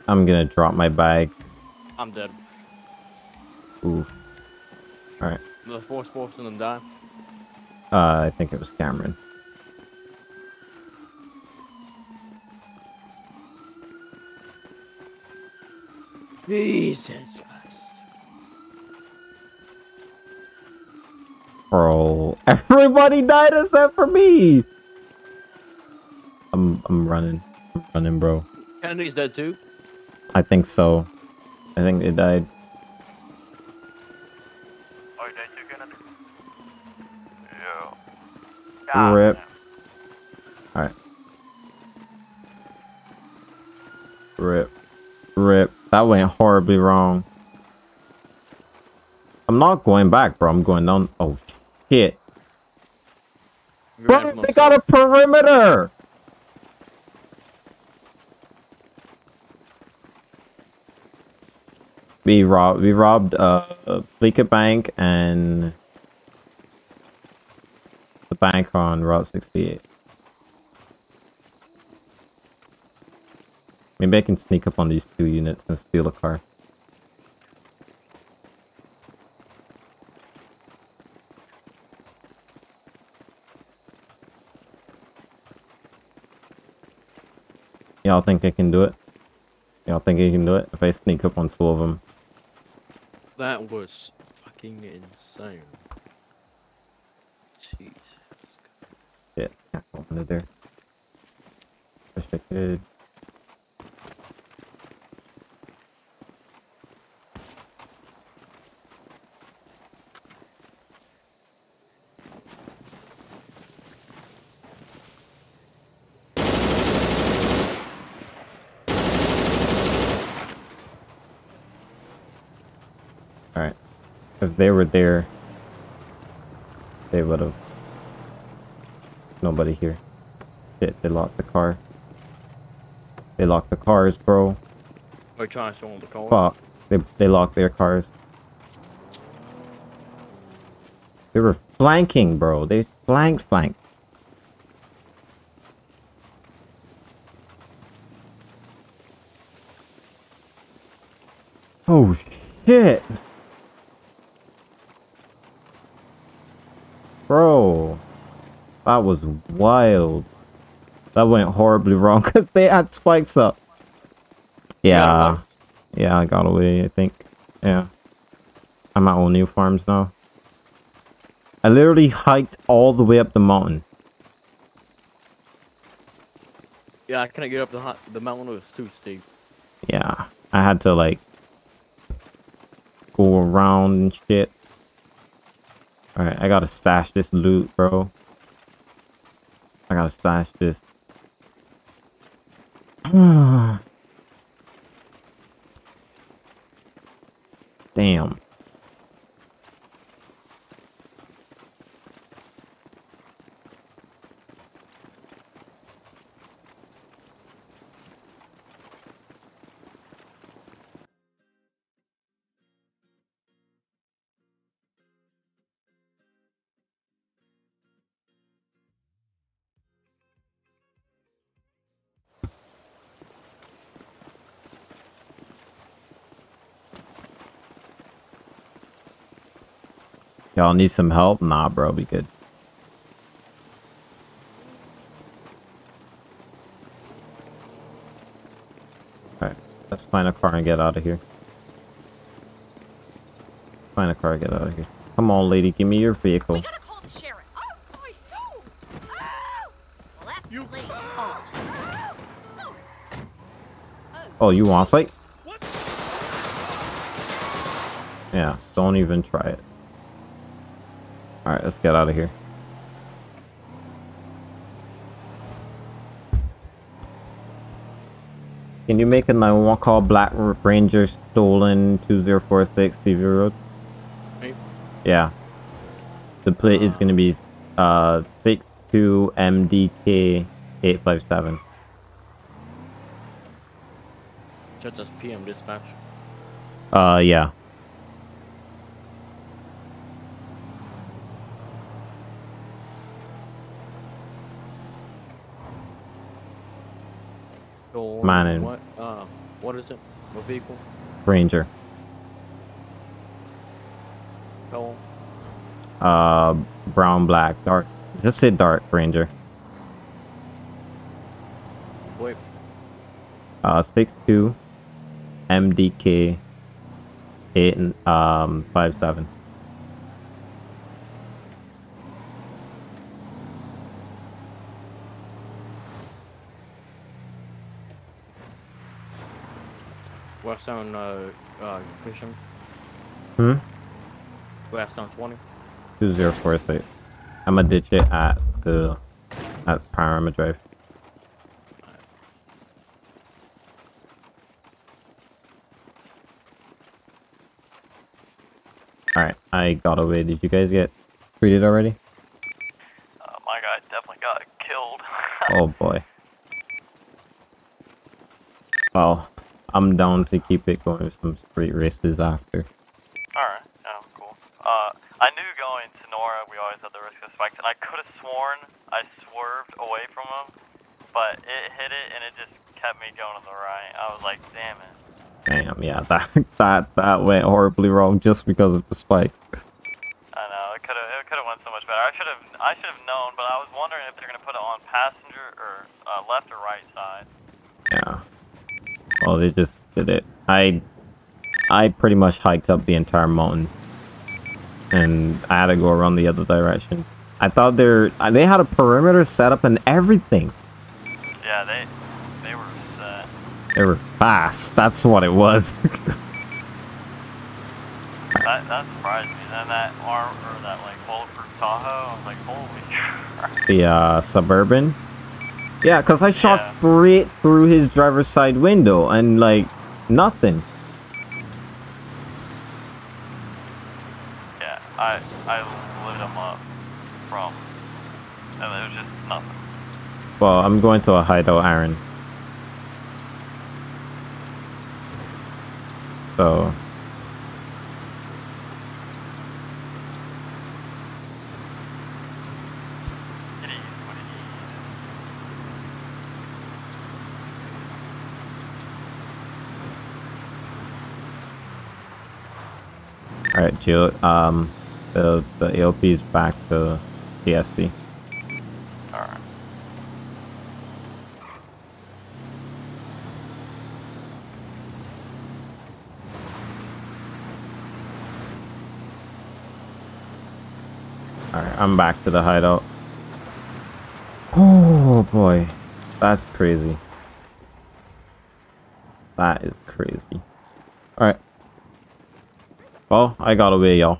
I'm gonna drop my bag. I'm dead. Ooh. Alright. The four sports and them die? Uh, I think it was Cameron. Jesus Christ. Bro, everybody died except for me. I'm I'm running. I'm running, bro. Kennedy's dead too? I think so. I think they died. Oh, you died too, Kennedy? Yeah. God. Rip. Alright. Rip. Rip. That went horribly wrong. I'm not going back, bro. I'm going down. Oh, shit. Bro, they got a perimeter. We robbed, we robbed uh, a Flecca Bank and the bank on Route sixty-eight. Maybe I can sneak up on these two units and steal a car. Y'all think I can do it? Y'all think I can do it? If I sneak up on two of them. That was fucking insane. Jesus. Shit, I can't go under there. Wish I could. Alright. If they were there, they would have... Nobody here. Shit, they locked the car. They locked the cars, bro. Are you trying to steal the cars? Fuck. They, they locked their cars. They were flanking, bro. They flanked, flanked. Oh, shit. Bro. That was wild. That went horribly wrong because they had spikes up. Yeah. Yeah, I got away, I think. Yeah. I'm at O'Neill Farms now. I literally hiked all the way up the mountain. Yeah, I couldn't get up the, the mountain. It was too steep. Yeah. I had to, like, go around and shit. Alright, I gotta stash this loot, bro. I gotta stash this. Damn. Y'all need some help? Nah, bro, be good. Alright, let's find a car and get out of here. Find a car and get out of here. Come on, lady, give me your vehicle. We gotta call the sheriff. Oh, boy, oh! Oh! Well, that's you. Oh. Oh. Oh. Oh, you want to fight? What? Yeah, don't even try it. Alright, let's get out of here. Can you make a nine one one call? Black Ranger stolen two zero four six Stevie Road? Right. Yeah. The plate is going to be uh, six two M D K eight five seven. That's just P M dispatch. Uh, yeah. Mine and what? Uh, what is it? What vehicle? Ranger. Color. Uh, brown, black, dark. Just say dark Ranger. Wait. Uh, six two. M D K. Eight and um five seven. West on uh, uh, Cushing. Hmm? West on twenty. two zero four six. I'm gonna ditch it at the... at Paramount Drive. Right. Alright, I got away. Did you guys get treated already? Uh, my guy definitely got killed. Oh boy. Wow. I'm down to keep it going with some street races after. Alright, oh, cool. Uh, I knew going to Nora we always had the risk of spikes, and I could have sworn I swerved away from them, but it hit it and it just kept me going to the right. I was like, damn it. Damn, yeah, that that that went horribly wrong just because of the spike. I know, it could have it could have went so much better. I should have I should have known, but I was wondering if they're gonna put it on passenger or uh, left or right side. Yeah. Oh, they just did it. I I pretty much hiked up the entire mountain. And I had to go around the other direction. I thought they're... They had a perimeter set up and everything. Yeah, they... They were set. They were fast. That's what it was. that, that surprised me. Then that arm... Or that, like, bulletproof Tahoe. I was like, holy crap. The, uh, Suburban? Yeah, because I shot yeah. straight through his driver's side window and, like, nothing. I I lit them up from, and there was just nothing. Well, I'm going to a hideout iron. So. Alright, Jill, um, the, the A L P is back to G S D. Alright. Alright, I'm back to the hideout. Oh boy, that's crazy. That is crazy. Alright. Well, I got away, y'all.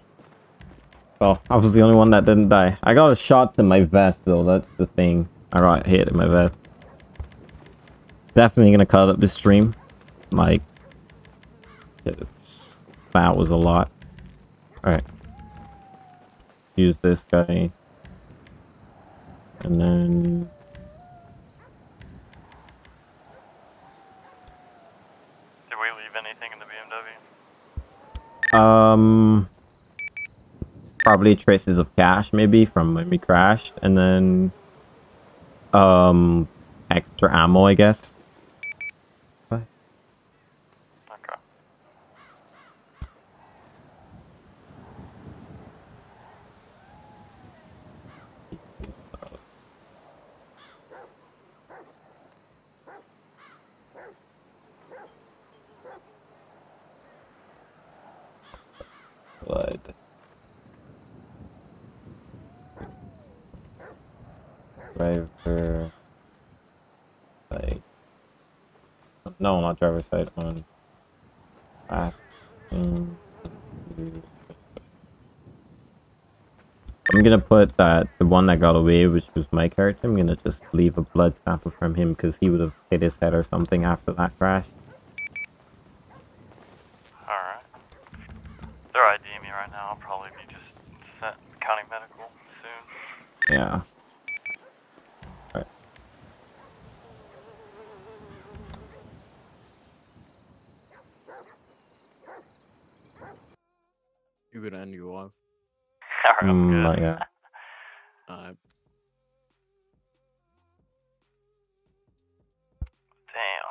Well, I was the only one that didn't die. I got a shot to my vest, though. That's the thing. I got hit in my vest. Definitely gonna cut up this stream. Like, it's, that was a lot. Alright. Use this guy. And then... did we leave anything in the B M W? Um, probably traces of cash, maybe, from when we crashed, and then, um, extra ammo, I guess. Okay. Blood. Driver side. No, not driver side on. I I'm gonna put that the one that got away, which was my character. I'm gonna just leave a blood sample from him because he would have hit his head or something after that crash. They're IDing me right now. I'll probably be just sent to county medical soon. Yeah. Alright. You could end you off. Alright, I'm mm, good. Like uh, damn.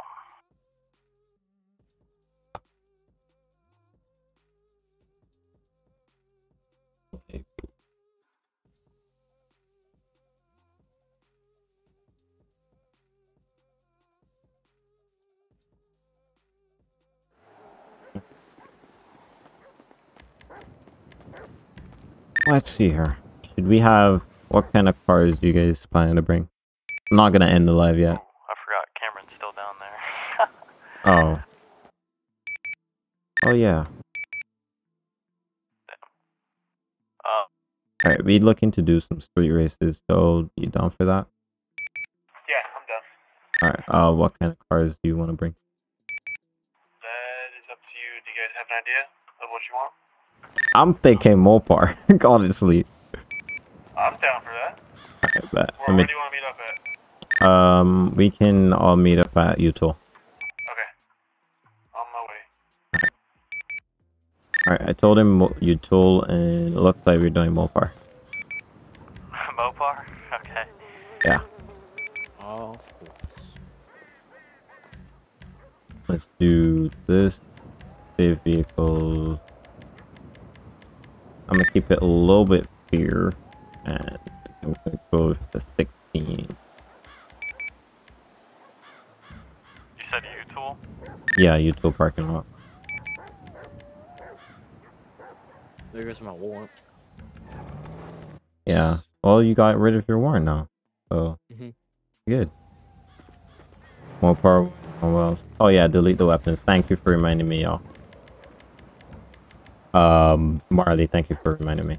Let's see here. Should we have... what kind of cars do you guys plan to bring? I'm not gonna end the live yet. Oh, I forgot Cameron's still down there. oh. Oh yeah. Uh, Alright, we're looking to do some street races, so you down for that? Yeah, I'm down. Alright, uh, what kind of cars do you want to bring? That is up to you. Do you guys have an idea of what you want? I'm thinking Mopar, honestly. I'm down for that. Alright, bet. Where, I mean, where do you want to meet up at? Um, we can all meet up at U-Tool. Okay. On my way. Alright, right, I told him U-Tool, and it looks like we're doing Mopar. Mopar? Okay. Yeah. Oh. Let's do this. Save vehicles. I'm gonna keep it a little bit bigger, and I'm gonna go with the sixteen. You said U-Tool? Yeah, U-Tool parking lot. There goes my warrant. Yeah. Well, you got rid of your warrant now, so mm-hmm. Good. More power. Oh, well. Oh yeah, delete the weapons. Thank you for reminding me, y'all. Um, Marley, thank you for reminding me.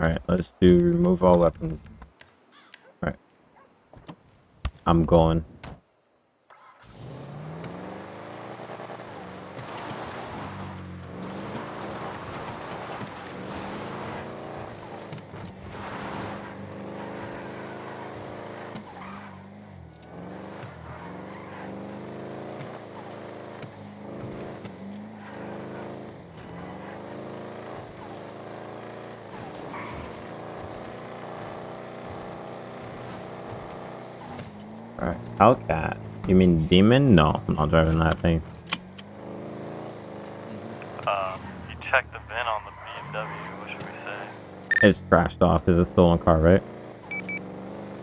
Alright, let's do remove all weapons. Alright. I'm going. car? Hellcat? You mean Demon? No, I'm not driving that thing. Um, you checked the bin on the B M W, what should we say? It's crashed off. It's a stolen car, right?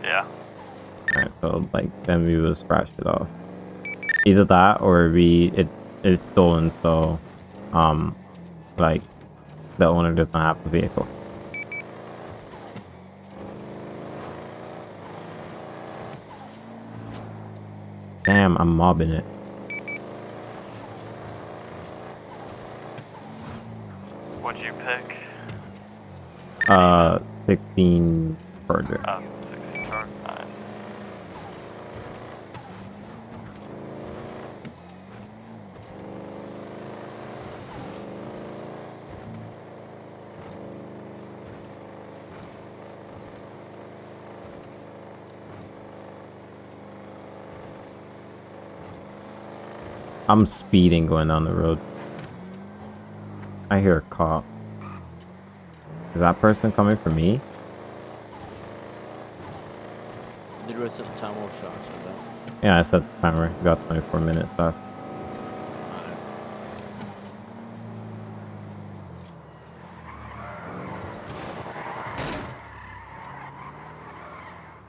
Yeah. Alright, so, like, then we just crashed it off. Either that, or we... It is stolen, so... Um, like, the owner doesn't have the vehicle. Damn, I'm mobbing it. What'd you pick? Uh, sixteen Charger. Um, sixteen Charger, nine. I'm speeding going down the road. I hear a cop. Is that person coming for me? Did we set the time warp shots or that? Yeah, I set the timer. Got twenty-four minutes left.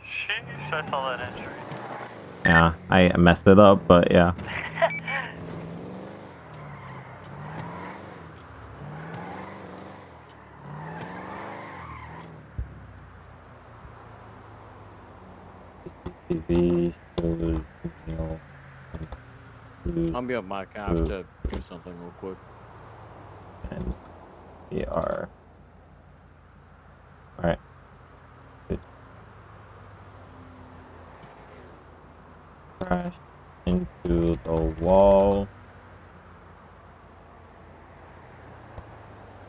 Sheesh, I saw that injury. Yeah, I messed it up, but yeah. I'm gonna mic. I have to do something real quick. And we are. Alright. Crash into the wall.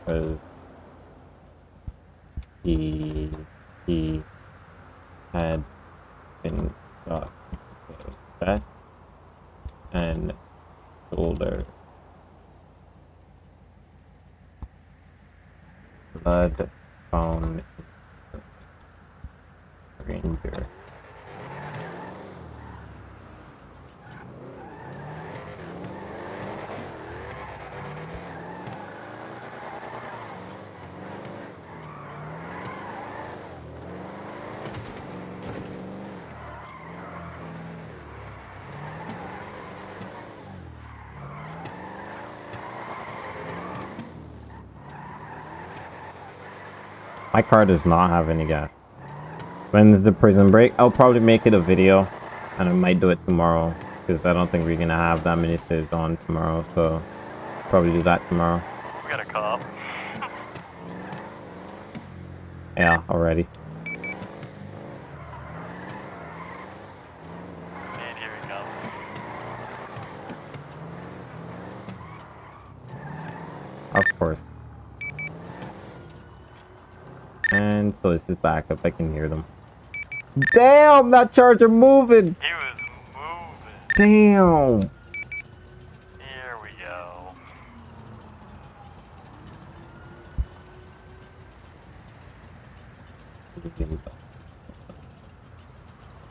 Because he, he had been shot in the chest and shoulder. Blood found in the Ranger. My car does not have any gas. When's the prison break? I'll probably make it a video, and I might do it tomorrow, because I don't think we're gonna have that many saves on tomorrow, so probably do that tomorrow. We got a cop. Yeah, already. Man, here we go. Of course. And so this is back up. I can hear them. Damn, that Charger moving. He was moving. Damn. Here we go.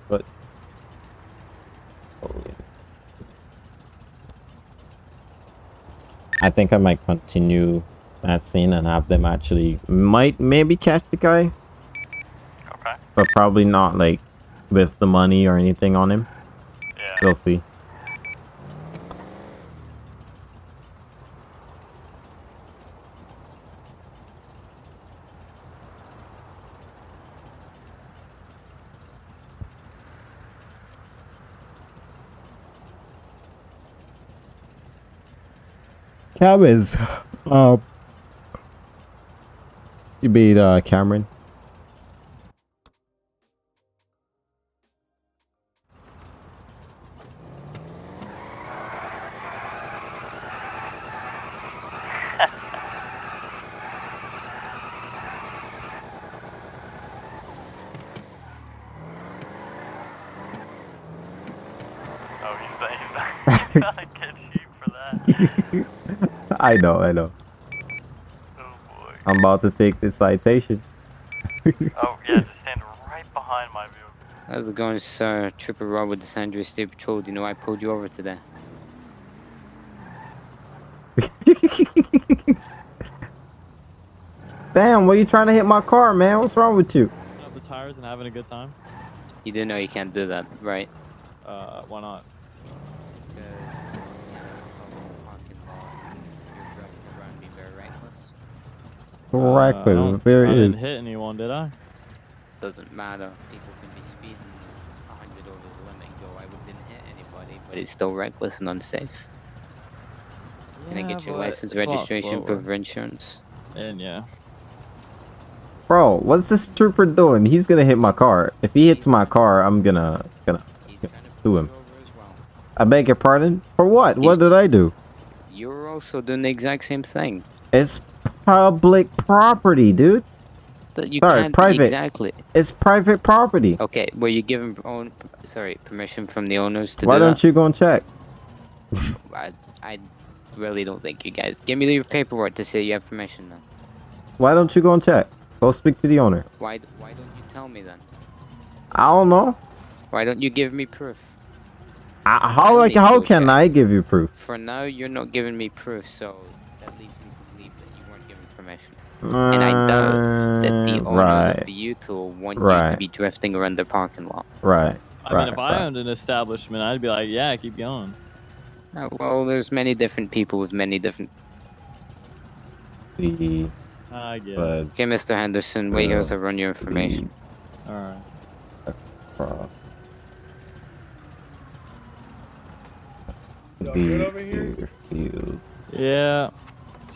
But oh, yeah. I think I might continue that scene and have them actually might maybe catch the guy. Okay. But probably not like with the money or anything on him. Yeah. We'll see. Cabins. Uh You beat uh, Cameron. Oh, he's back. He's back. I can't shoot for that. I know, I know. I'm about to take this citation. Oh yeah, just stand right behind my vehicle. How's it going, sir? Trooper Rob with the San Andreas State Patrol. Do you know I pulled you over today? Damn, why are you trying to hit my car, man? What's wrong with you? Picking up the tires and having a good time. You didn't know you can't do that, right? Uh, why not? Reckless. Uh, there I is. Didn't hit anyone, did I? Doesn't matter. People can be speeding one hundred over the limit and go, I didn't hit anybody, but it's still reckless and unsafe. Can yeah, I get your license, registration, proof of insurance? And yeah. Bro, what's this trooper doing? He's gonna hit my car. If he hits my car, I'm gonna gonna, gonna sue him. Well. I beg your pardon? For what? He's, what did I do? You were also doing the exact same thing. It's public property, dude. You sorry, can't private. Exactly. It's private property. Okay, were you given own, sorry permission from the owners to? Why do don't that? You go and check? I, I really don't think you guys. Give me your paperwork to say you have permission then. Why don't you go and check? Go speak to the owner. Why? Why don't you tell me then? I don't know. Why don't you give me proof? I, how like how can check. I give you proof? For now, you're not giving me proof, so. And I doubt that the owners right. of the U-Tool want right. you to be drifting around their parking lot. Right. I right. mean, if I right. owned an establishment, I'd be like, yeah, keep going. Uh, well, there's many different people with many different... The... I guess. But, okay, Mister Henderson, wait uh, here as I run your information. The... Alright. Uh, the... over here? The... Yeah.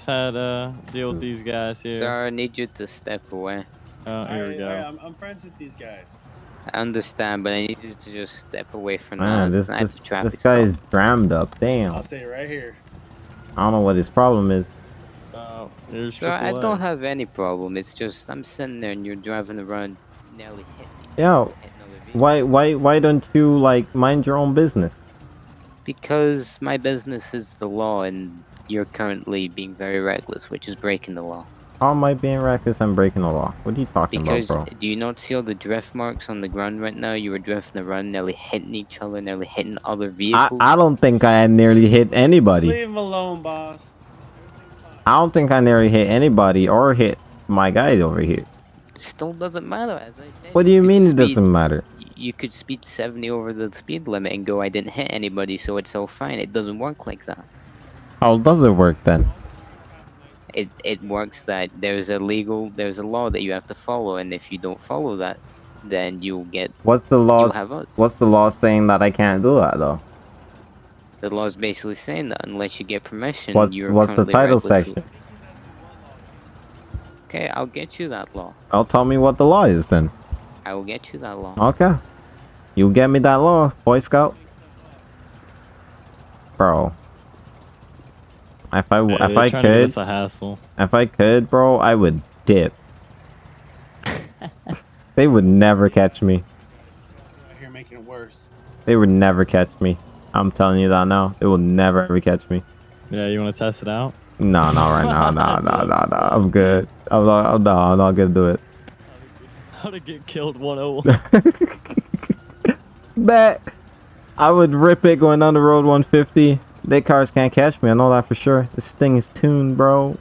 Had a uh, deal with these guys here. Sir, I need you to step away. Oh, here I, we go. I, I'm, I'm friends with these guys. I understand, but I need you to just step away from now. This, this, this guy is jammed up. Damn. I'll say right here. I don't know what his problem is. Oh, uh, sir, I don't have any problem. It's just I'm sitting there and you're driving around. Nearly hit me. Yo, why, why, why don't you like mind your own business? Because my business is the law and. You're currently being very reckless, which is breaking the law. How am I being reckless? I'm breaking the law. What are you talking because about, bro? Do you not see all the drift marks on the ground right now? You were drifting around, nearly hitting each other, nearly hitting other vehicles. I, I don't think I nearly hit anybody. Leave him alone, boss. I don't think I nearly hit anybody or hit my guy over here. It still doesn't matter, as I said. What do you, you mean it speed, doesn't matter? You could speed seventy over the speed limit and go, I didn't hit anybody, so it's all fine. It doesn't work like that. How does it work then? It it works that there's a legal there's a law that you have to follow, and if you don't follow that, then you'll get. What's the law? What's the law saying that I can't do that though? The law is basically saying that unless you get permission, what, you're. What's the title reckless. Section? Okay, I'll get you that law. I'll tell me what the law is then. I will get you that law. Okay, you get me that law, Boy Scout. Bro. If I yeah, if I could, a hassle. If I could, bro, I would dip. They would never catch me. You're making it worse. They would never catch me. I'm telling you that now. They will never ever catch me. Yeah, you want to test it out? No, no, right now, no, no, no, no, no. I'm good. I'm not. I'm not, I'm not gonna do it. How to get killed one oh one. Bet. I would rip it going down the road one fifty. Their cars can't catch me, I know that for sure. This thing is tuned, bro.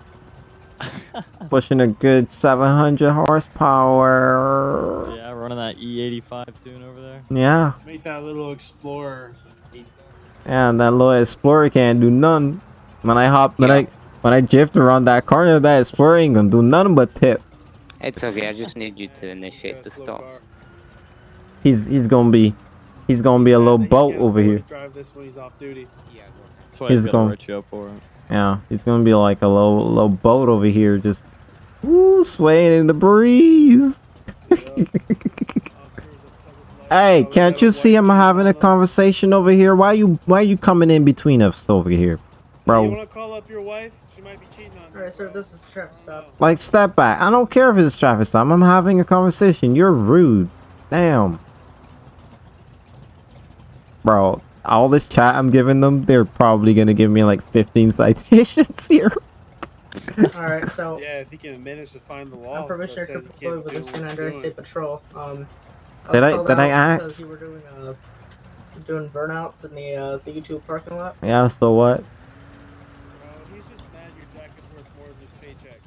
Pushing a good seven hundred horsepower. Yeah, running that E eighty-five tune over there. Yeah. Make that little Explorer. Yeah, and that little Explorer can't do none. When I hop, when yeah. I when I drift around that corner, that Explorer ain't gonna do nothing but tip. It's okay, I just need you to initiate the stop. Car. He's he's gonna be he's gonna be a yeah, little boat over here. Drive this when he's off duty. Yeah. That's why he's, he's gonna going, you up for it. Yeah, he's gonna be like a low, low boat over here, just ooh, swaying in the breeze. Hey, can't you see I'm having a conversation over here? Why you, why are you coming in between us over here, bro? You wanna call up your wife? She might be cheating on you. Alright, sir, this is traffic stop. Like, step back. I don't care if it's traffic stop. I'm having a conversation. You're rude, damn, bro. All this chat I'm giving them, they're probably gonna give me like fifteen citations here. Alright, so. Yeah, if you can manage to find the law. I'm Commissioner Capullo with the San Andreas State Patrol. Um, Did I, did I ask? You were doing, uh, doing burnouts in the, uh, the U-Tool parking lot? Yeah, so what? Bro, he's just mad your jacket's worth more than his paycheck.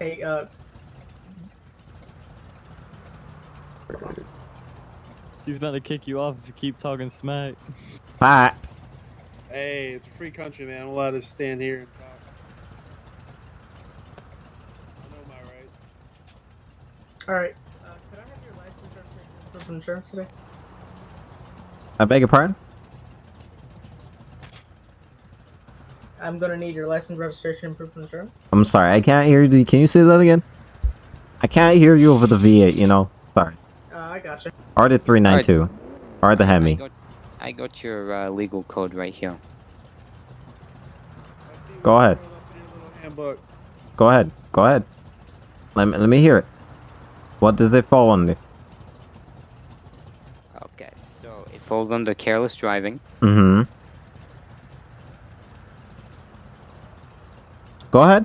Hey, uh... he's about to kick you off if you keep talking smack. Bye. Hey, it's a free country, man. I'm allowed to stand here and talk. I know my rights. Alright. Uh, could I have your license from insurance today? I beg your pardon? I'm gonna need your license, registration, and proof of insurance. I'm sorry, I can't hear you. Can you say that again? I can't hear you over the V eight, you know? Sorry. Uh, I gotcha. R the three ninety-two. Right. R the Hemi. I got, I got your uh, legal code right here. Go ahead. Go ahead. Go ahead. Let me, let me hear it. What does it fall under? Okay, so it falls under careless driving. Mm-hmm. Go ahead.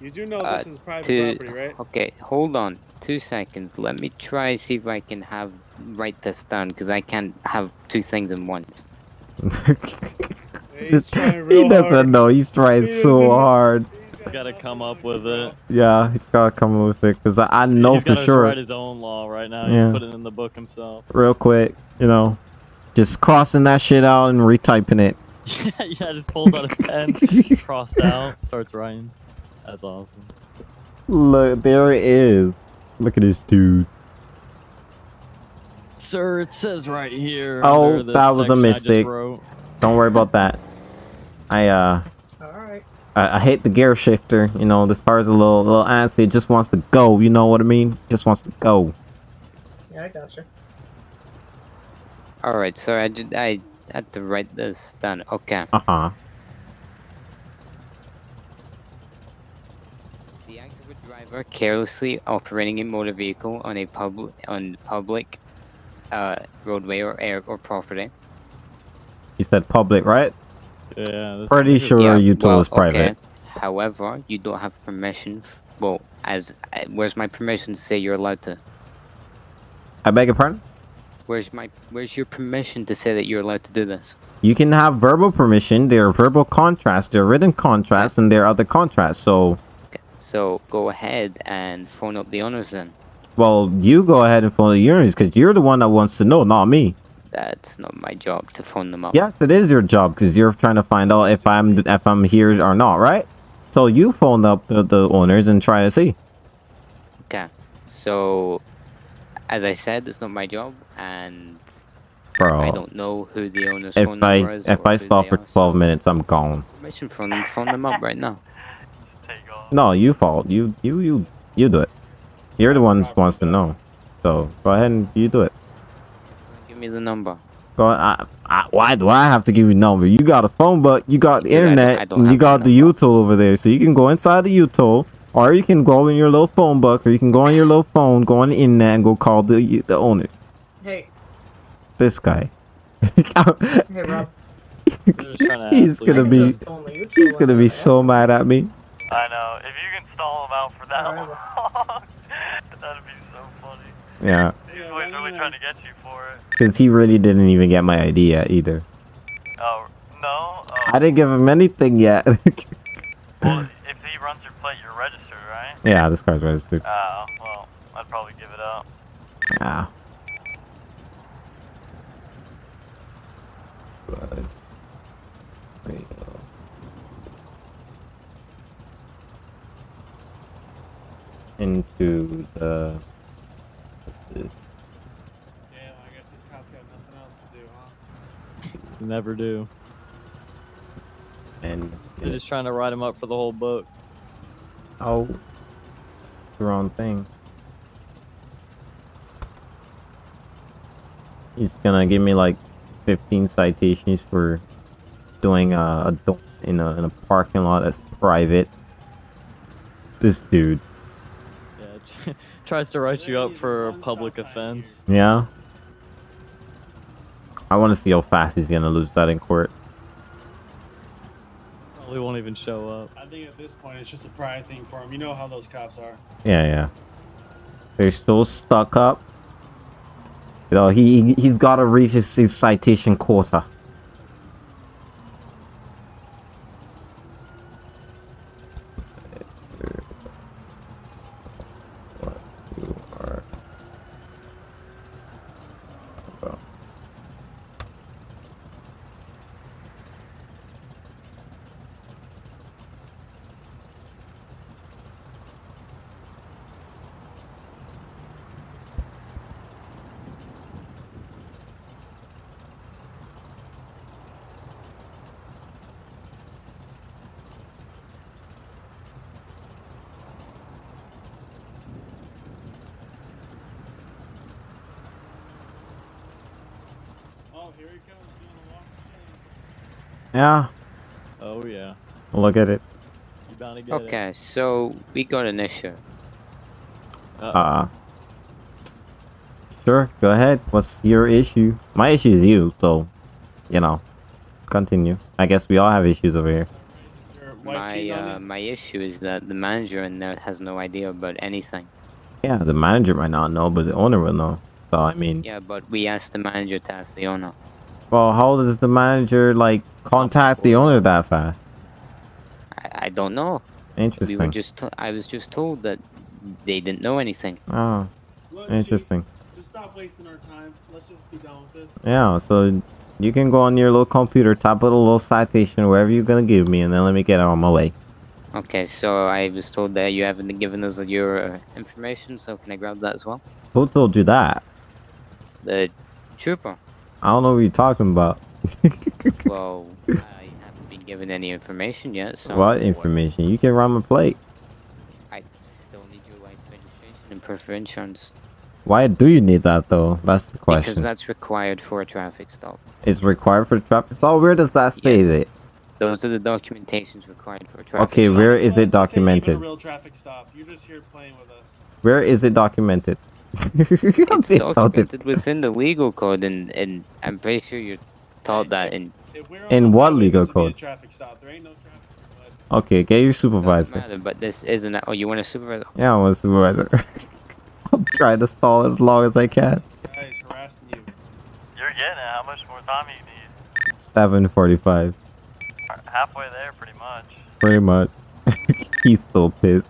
You do know uh, this is private to, property, right? Okay, hold on two seconds. Let me try see if I can have write this down because I can't have two things in one. He doesn't hard. know. He's trying he's so hard. He's gotta come up with it. Yeah, he's gotta come up with it because I, I know he's for gotta sure. He's write his own law right now. Yeah. He's put it in the book himself. Real quick, you know, just crossing that shit out and retyping it. Yeah, yeah, just pulls out a pen, crossed out, starts writing. That's awesome. Look, there it is. Look at this dude. Sir, it says right here. Oh, that was a mistake. Don't worry about that. I, uh... Alright. I, I hate the gear shifter. You know, this car's a little, little antsy. It just wants to go. You know what I mean? Just wants to go. Yeah, I gotcha. Alright, sir, I did... I... I had to write this down. Okay. Uh-huh. The act of a driver carelessly operating a motor vehicle on a public on public uh, roadway or air or property. You said public, right? Yeah. Pretty sure yeah, U-Tool well, is private. Okay. However, you don't have permission. F well, as uh, where's my permission to say you're allowed to? I beg your pardon? Where's my where's your permission to say that you're allowed to do this? You can have verbal permission. There are verbal contracts, there are written contracts, and there are other contracts, so... Okay. So, go ahead and phone up the owners then. Well, you go ahead and phone up the owners, because you're the one that wants to know, not me. That's not my job to phone them up. Yes, it is your job, because you're trying to find out if I'm if I'm here or not, right? So, you phone up the, the owners and try to see. Okay. So... As I said, it's not my job, and Bro, I don't know who the owner's if phone I, number is. If I stop for twelve minutes, I'm gone. Permission from them, phone them up right now. No, you fault. You, you, you, you do it. You're the one who wants to know. So go ahead and you do it. Give me the number. Go. I, I, why do I have to give you a number? You got a phone book. You got the yeah, internet. I don't, I don't and you got the U-Tool over there, so you can go inside the U-Tool. Or you can go in your little phone book, or you can go on your little phone, go on the internet, and go call the the owners. Hey. This guy. Hey, Rob. He's gonna be he's gonna be so mad at me. I know. If you can stall him out for that long, that'd be so funny. Yeah. He's always really trying to get you for it. Because he really didn't even get my I D yet either. Oh no. Oh. I didn't give him anything yet. Well, if he runs your plate, you're registered, right? Yeah, this car's registered. Oh, uh, well, I'd probably give it up. Yeah. But, there you go. Into the... Damn, I guess these cops got nothing else to do, huh? Never do. And they're yeah. just trying to write him up for the whole book. Oh, the wrong thing. He's gonna give me like fifteen citations for doing a, a in a in a parking lot that's private. This dude. Yeah, tries to write you up for a public offense. Yeah. I want to see how fast he's gonna lose that in court. They won't even show up. I think at this point it's just a pride thing for them. You know how those cops are. Yeah, yeah. They're so stuck up. You know, he, he's got to reach his, his citation quota. Yeah. Oh yeah. Look at it. You bound to get okay, it. So we got an issue. Uh, uh. Sure, go ahead. What's your issue? My issue is you, so you know. Continue. I guess we all have issues over here. My uh, my issue is that the manager in there has no idea about anything. Yeah, the manager might not know, but the owner will know. So I mean. Yeah, but we asked the manager to ask the owner. Well, how does the manager, like, contact the owner that fast? I, I don't know. Interesting. We were just to I was just told that they didn't know anything. Oh, look, interesting. Chief, just stop wasting our time. Let's just be done with this. Yeah, so you can go on your little computer, type out a little citation, wherever you're going to give me, and then let me get on my way. Okay, so I was told that you haven't given us your uh, information, so can I grab that as well? Who told you that? The trooper. I don't know what you're talking about. Well, I haven't been given any information yet, so... What information? You can run my plate. I still need your license registration and proof of insurance. Why do you need that, though? That's the question. Because that's required for a traffic stop. It's required for a traffic stop? Where does that state yes. it? Those are the documentations required for a traffic okay, stop. Okay, where is it documented? Real traffic stop. You're just here playing with us. Where is it documented? It's documented within the legal code, and, and I'm pretty sure you're taught that in... In what legal code? Traffic stop. There ain't no traffic stop. Okay, get your supervisor. Matter, but this isn't... A, oh, you want a supervisor? Yeah, I want a supervisor. I'm trying to stall as long as I can. He's harassing you. You're getting it. How much more time do you need? seven forty-five. Halfway there, pretty much. Pretty much. He's still pissed.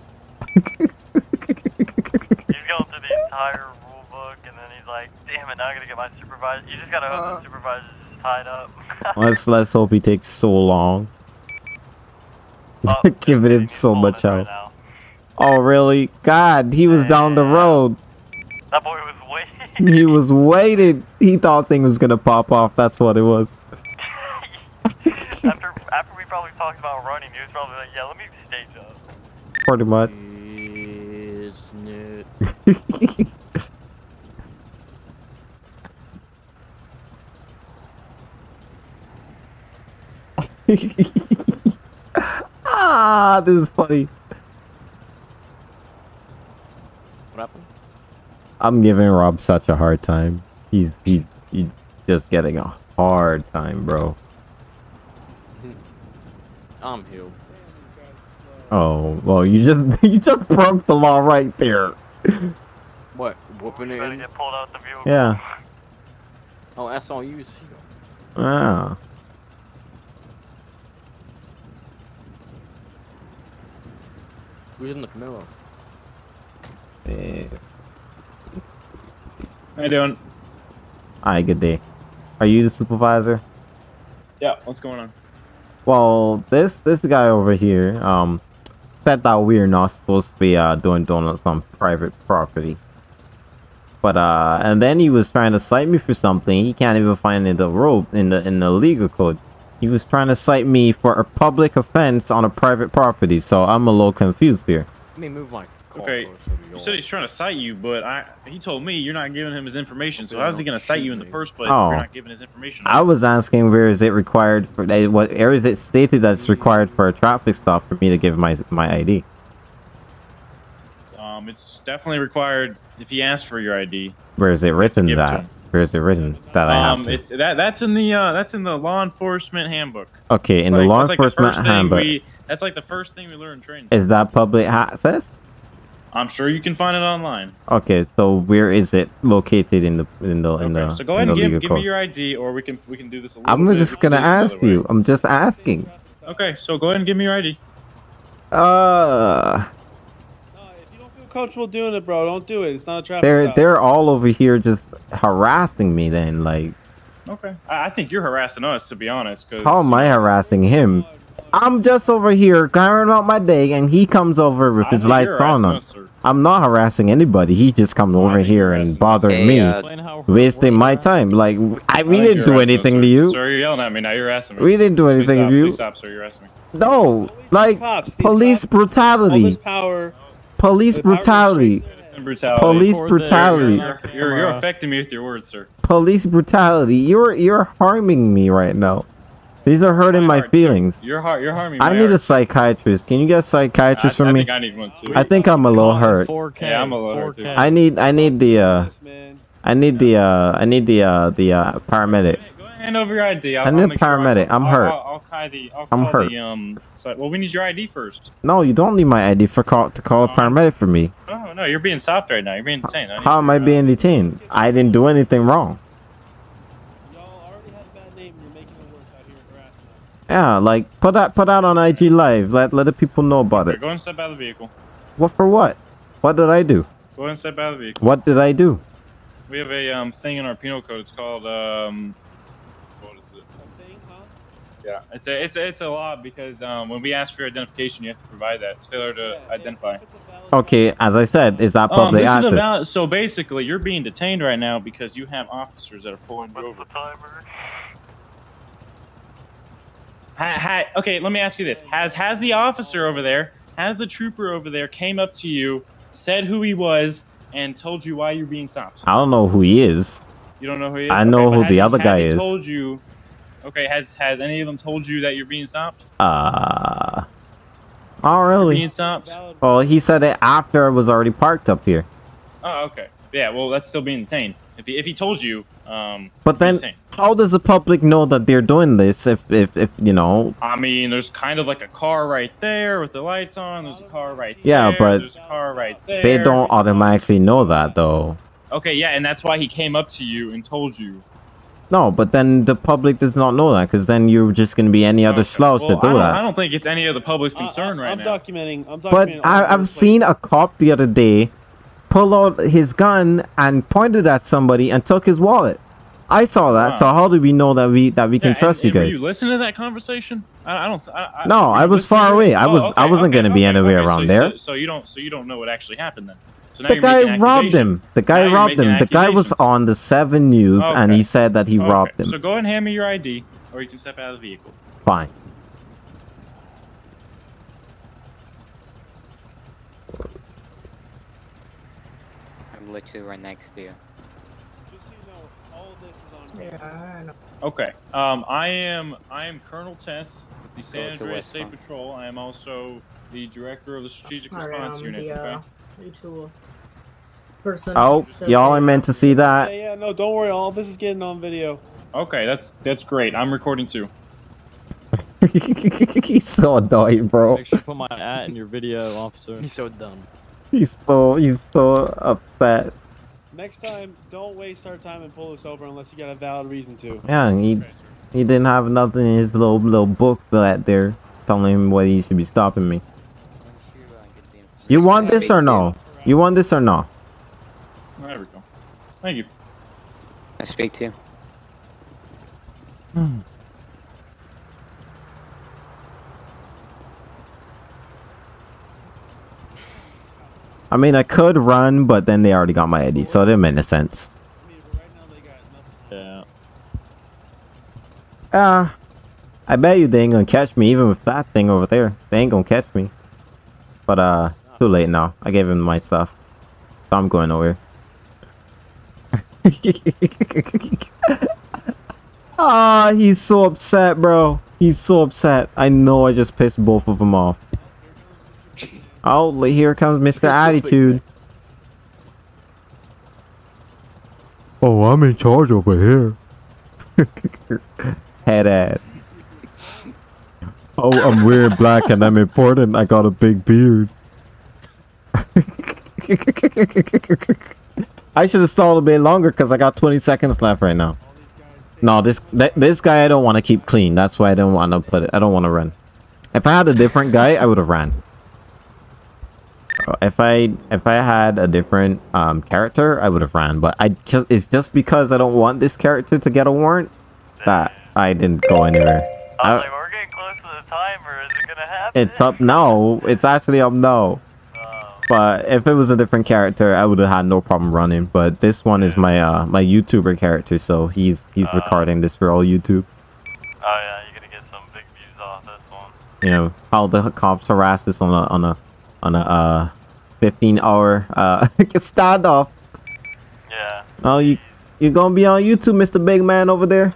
Entire rule book, and then he's like, damn it, now I gotta get my supervisor. You just gotta hope uh, the supervisor's tied up. let's, let's hope he takes so long. Oh, giving him so much out. Right oh, really? God, he was yeah. down the road. That boy was waiting. He was waiting. He thought thing was gonna pop off. That's what it was. after, after we probably talked about running, he was probably like, yeah, let me stage up. Pretty much. Ah, this is funny. What happened? I'm giving Rob such a hard time. He's he's he's just getting a hard time, bro. I'm healed. Oh well, you just you just broke the law right there. What? Whooping it in? Get pulled out the vehicle. Yeah. Oh, that's all you. Ah. Who's in the Camaro? Hey. How you doing? Hi, good day. Are you the supervisor? Yeah. What's going on? Well, this this guy over here um said that we are not supposed to be uh doing donuts on private property. But uh, and then he was trying to cite me for something he can't even find in the road in the in the legal code. He was trying to cite me for a public offense on a private property, so I'm a little confused here. Let me move my car. Okay, you said he's trying to cite you, but I he told me you're not giving him his information, so how's he going to cite you in the first place oh. if you're not giving his information? I was asking where is it required for what where is it stated that's required for a traffic stop for me to give my my I D? Um, it's definitely required if he asks for your I D. Where is it written that? Where is it written that I have? Um, it's that that's in the uh, that's in the law enforcement handbook. Okay, in like, the law enforcement like the handbook. We, that's like the first thing we learn in training. Is that public access? I'm sure you can find it online. Okay, so where is it located in the in the okay, in the? So go ahead and give, give me your I D, or we can we can do this. A little I'm bit just gonna ask you. Way. I'm just asking. Okay, so go ahead and give me your I D. Uh. Comfortable doing it, bro. Don't do it. It's not a traffic They're stop. They're all over here just harassing me. Then like, okay, I, I think you're harassing us, to be honest. Cause how am I harassing him? I'm just over here carrying out my day, and he comes over with I his lights on. Us, I'm not harassing anybody. He just comes well, over here and bothering hey, me, uh, wasting my time. Like I, we I didn't do anything us, to you. Sir, you're yelling at me now. You're harassing me. We didn't do anything stop, to you. Stop, sir. You're harassing me. No, like Pops, police cops. brutality. All this power. Police brutality. brutality. Police brutality. You're, you're, you're affecting me with your words, sir. Police brutality. You're you're harming me right now. These are hurting my, my feelings. You're har you're harming me. I need heart. a psychiatrist. Can you get a psychiatrist yeah, I, for I me? I think I need one too. I think I'm a little hurt. Yeah, I'm a little hurt too. I need I need the uh I need the uh I need the uh the uh paramedic. Hand over your I D. I'll, I need a paramedic. Sure. I'm I'll, hurt. I'll, I'll, I'll the, I'll I'm hurt. The, um, so, well, we need your I D first. No, you don't need my I D for call to call oh. a paramedic for me. Oh no, you're being stopped right now. You're being detained. How am I being detained? I didn't do anything wrong. Y'all already have a bad name. You're making it worse out here in harassment. Yeah, like put that put out on I G Live. Let let the people know about okay, it. Go and step out of the vehicle. What for? What? What did I do? Go and step out of the vehicle. What did I do? We have a um thing in our penal code. It's called um. Yeah, it's a it's a, it's a law because um, when we ask for your identification, you have to provide that. It's failure to yeah, identify. Okay, as I said, is that public um, access? Valid, so basically, you're being detained right now because you have officers that are pulling you over. Hi, hi, okay, let me ask you this: Has has the officer over there, has the trooper over there, came up to you, said who he was, and told you why you're being stopped? I don't know who he is. You don't know who he is. I know okay, who the he, other guy is. Told you. Okay, has has any of them told you that you're being stopped? Uh, oh really? You're being stopped? Well, he said it after I was already parked up here. Oh, okay. Yeah, well, that's still being detained. If he if he told you, um. But then, detained. How does the public know that they're doing this? If if if you know. I mean, there's kind of like a car right there with the lights on. There's a car right yeah, there. Yeah, but there's a car right there. They don't automatically know that though. Okay, yeah, and that's why he came up to you and told you. No, but then the public does not know that, because then you're just going to be any other slouch well, to do I that. I don't think it's any of the public's concern uh, I, right I'm now. Documenting, I'm documenting. But I, I've seen a cop the other day pull out his gun and pointed at somebody and took his wallet. I saw that. Huh. So how do we know that we that we yeah, can trust and, you guys? Did you listen to that conversation? I, I don't. I, I, no, I was far away. I was. Oh, okay, I wasn't okay, going to okay, be anywhere okay, around so, there. So, so you don't. So you don't know what actually happened then. So the guy robbed him. The guy now robbed him. The guy was on the seven News, okay. and he said that he okay. robbed him. So go ahead and hand me your I D, or you can step out of the vehicle. Fine. I'm literally right next to you. Just so you know, all this is on me. Yeah, I know. Okay. Um, I am. I am Colonel Tess with the San Andreas State Patrol. I am also the director of the Strategic Response Unit. Okay. U-Tool person. Oh, so y'all are meant to see that. Yeah, yeah, no, don't worry. All this is getting on video. Okay, that's that's great. I'm recording too. He's so annoying, bro. Make sure to put my at in your video, officer. He's so dumb. He's so he's so upset. Next time, don't waste our time and pull us over unless you got a valid reason to. Yeah, he he didn't have nothing in his little little book that there telling him why he should be stopping me. You want this or no? You want this or no? There we go. Thank you. I speak to you. Hmm. I mean, I could run, but then they already got my I D, so it didn't make any sense. Yeah. Uh, I bet you they ain't gonna catch me, even with that thing over there. They ain't gonna catch me. But, uh... too late now. I gave him my stuff. So I'm going nowhere. Ah, oh, he's so upset, bro. He's so upset. I know I just pissed both of them off. Oh, here comes Mister Attitude. Oh, I'm in charge over here. Head ass. Oh, I'm wearing black and I'm important. I got a big beard. I should have stalled a bit longer because I got twenty seconds left right now. No, this th this guy I don't want to keep clean. That's why I don't want to put it. I don't want to run. If I had a different guy, I would have ran. If I if I had a different um, character, I would have ran. But I just it's just because I don't want this character to get a warrant that I didn't go anywhere. I was like, we're getting close to the timer. Is it gonna happen? It's up now. It's actually up now. But if it was a different character, I would have had no problem running. But this one yeah. is my uh, my YouTuber character, so he's he's uh, recording this for all YouTube. Oh yeah, you're gonna get some big views off this one. You know how the cops harass us on a on a on a uh, fifteen hour uh standoff. Yeah. Oh, you you're gonna be on YouTube, Mister Big Man over there.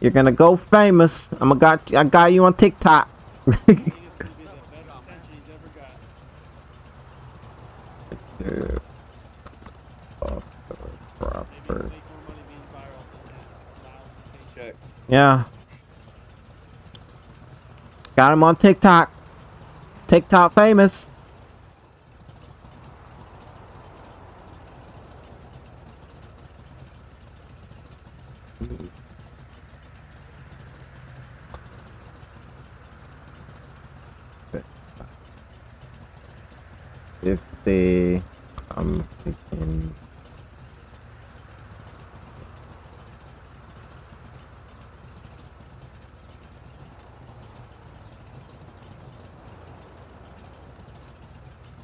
You're gonna go famous. I'm a got I got you on TikTok. Dude. Oh, proper. Yeah. Got him on TikTok. TikTok famous. If they I'm thinking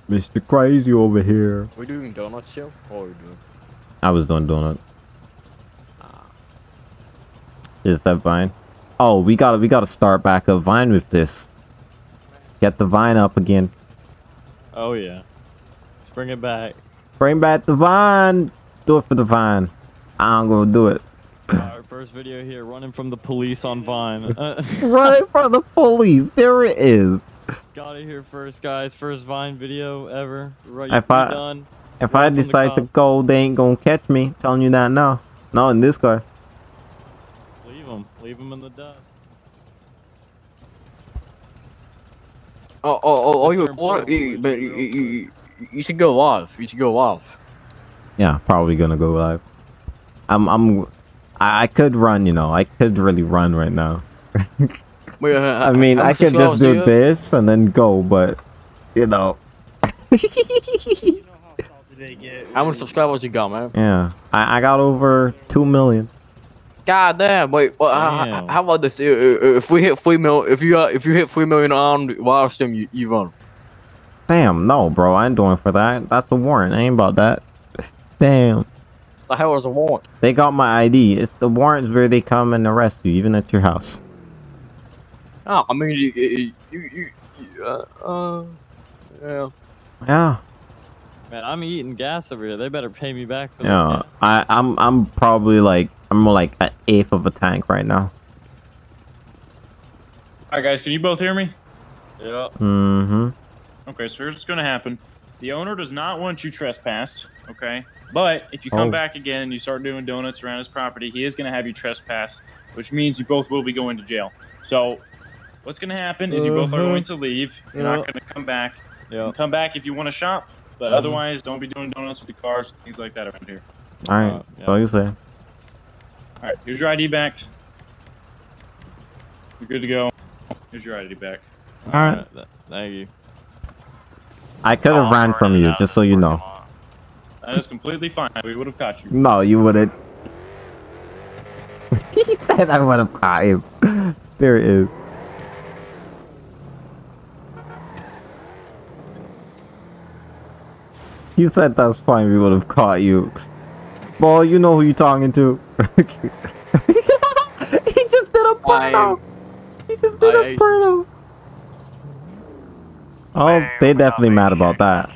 Mister Crazy over here. We're doing donuts, yo? Or are we doing? I was doing donuts. Ah. Is that Vine? Oh, we gotta we gotta start back up Vine with this. Get the Vine up again. Oh yeah. Let's bring it back. Bring back the Vine. Do it for the Vine. I'm gonna do it. Our first video here, running from the police on Vine. Running from the police. There it is. Got it here first, guys. First Vine video ever. Right, if I done. If I decide to go, they ain't gonna catch me. I'm telling you that now. Not in this car. Leave them. Leave them in the dust. Oh, oh, oh, oh you, or, you, but you, you, you should go live. You should go live. Yeah, probably gonna go live. I'm, I'm, I could run, you know. I could really run right now. Wait, uh, I mean, I could just do here? this and then go, but, you know. How much subscribers you got, man? Yeah, I, I got over two million. God damn! Wait, well, damn. How, how about this? If we hit three mil, if you uh, if you hit three million on live stream, you, you run. Damn, no, bro, I ain't doing for that. That's a warrant. I ain't about that. Damn. The hell is a warrant? They got my I D. It's the warrants where they come and arrest you, even at your house. Oh, I mean, you, you, you, you uh, uh, yeah. Yeah. Man, I'm eating gas over here. They better pay me back for yeah, this. I, I'm, I'm probably like, I'm like an eighth of a tank right now. Alright, guys, can you both hear me? Yeah. Mm-hmm. Okay, so here's what's gonna happen. The owner does not want you trespassed, okay? But if you come oh. back again and you start doing donuts around his property, he is gonna have you trespass, which means you both will be going to jail. So, what's gonna happen is you both mm-hmm. are going to leave. You're yeah. not gonna come back. Yeah. Come back if you want to shop. But um, otherwise, don't be doing donuts with the cars, things like that around here. All right, uh, yeah. so you say. All right, here's your I D back. You're good to go. Here's your I D back. All, All right. right, thank you. I could have oh, ran from you, just so you know. That is completely fine. We would have caught you. No, you wouldn't. He said I would have caught him. There it is. He said that's fine, we would have caught you. Well, you know who you're talking to. He just did a porno. He just did I, a porno. Oh, they're definitely mad about that.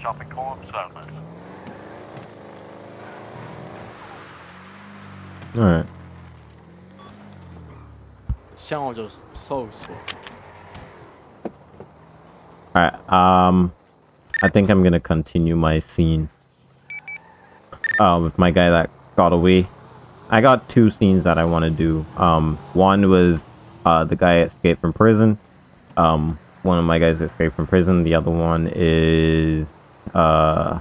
Alright. Challenge is so slow. Alright, um... I think I'm gonna continue my scene um, with my guy that got away. I got two scenes that I want to do. Um, one was uh, the guy escaped from prison. Um, one of my guys escaped from prison. The other one is uh,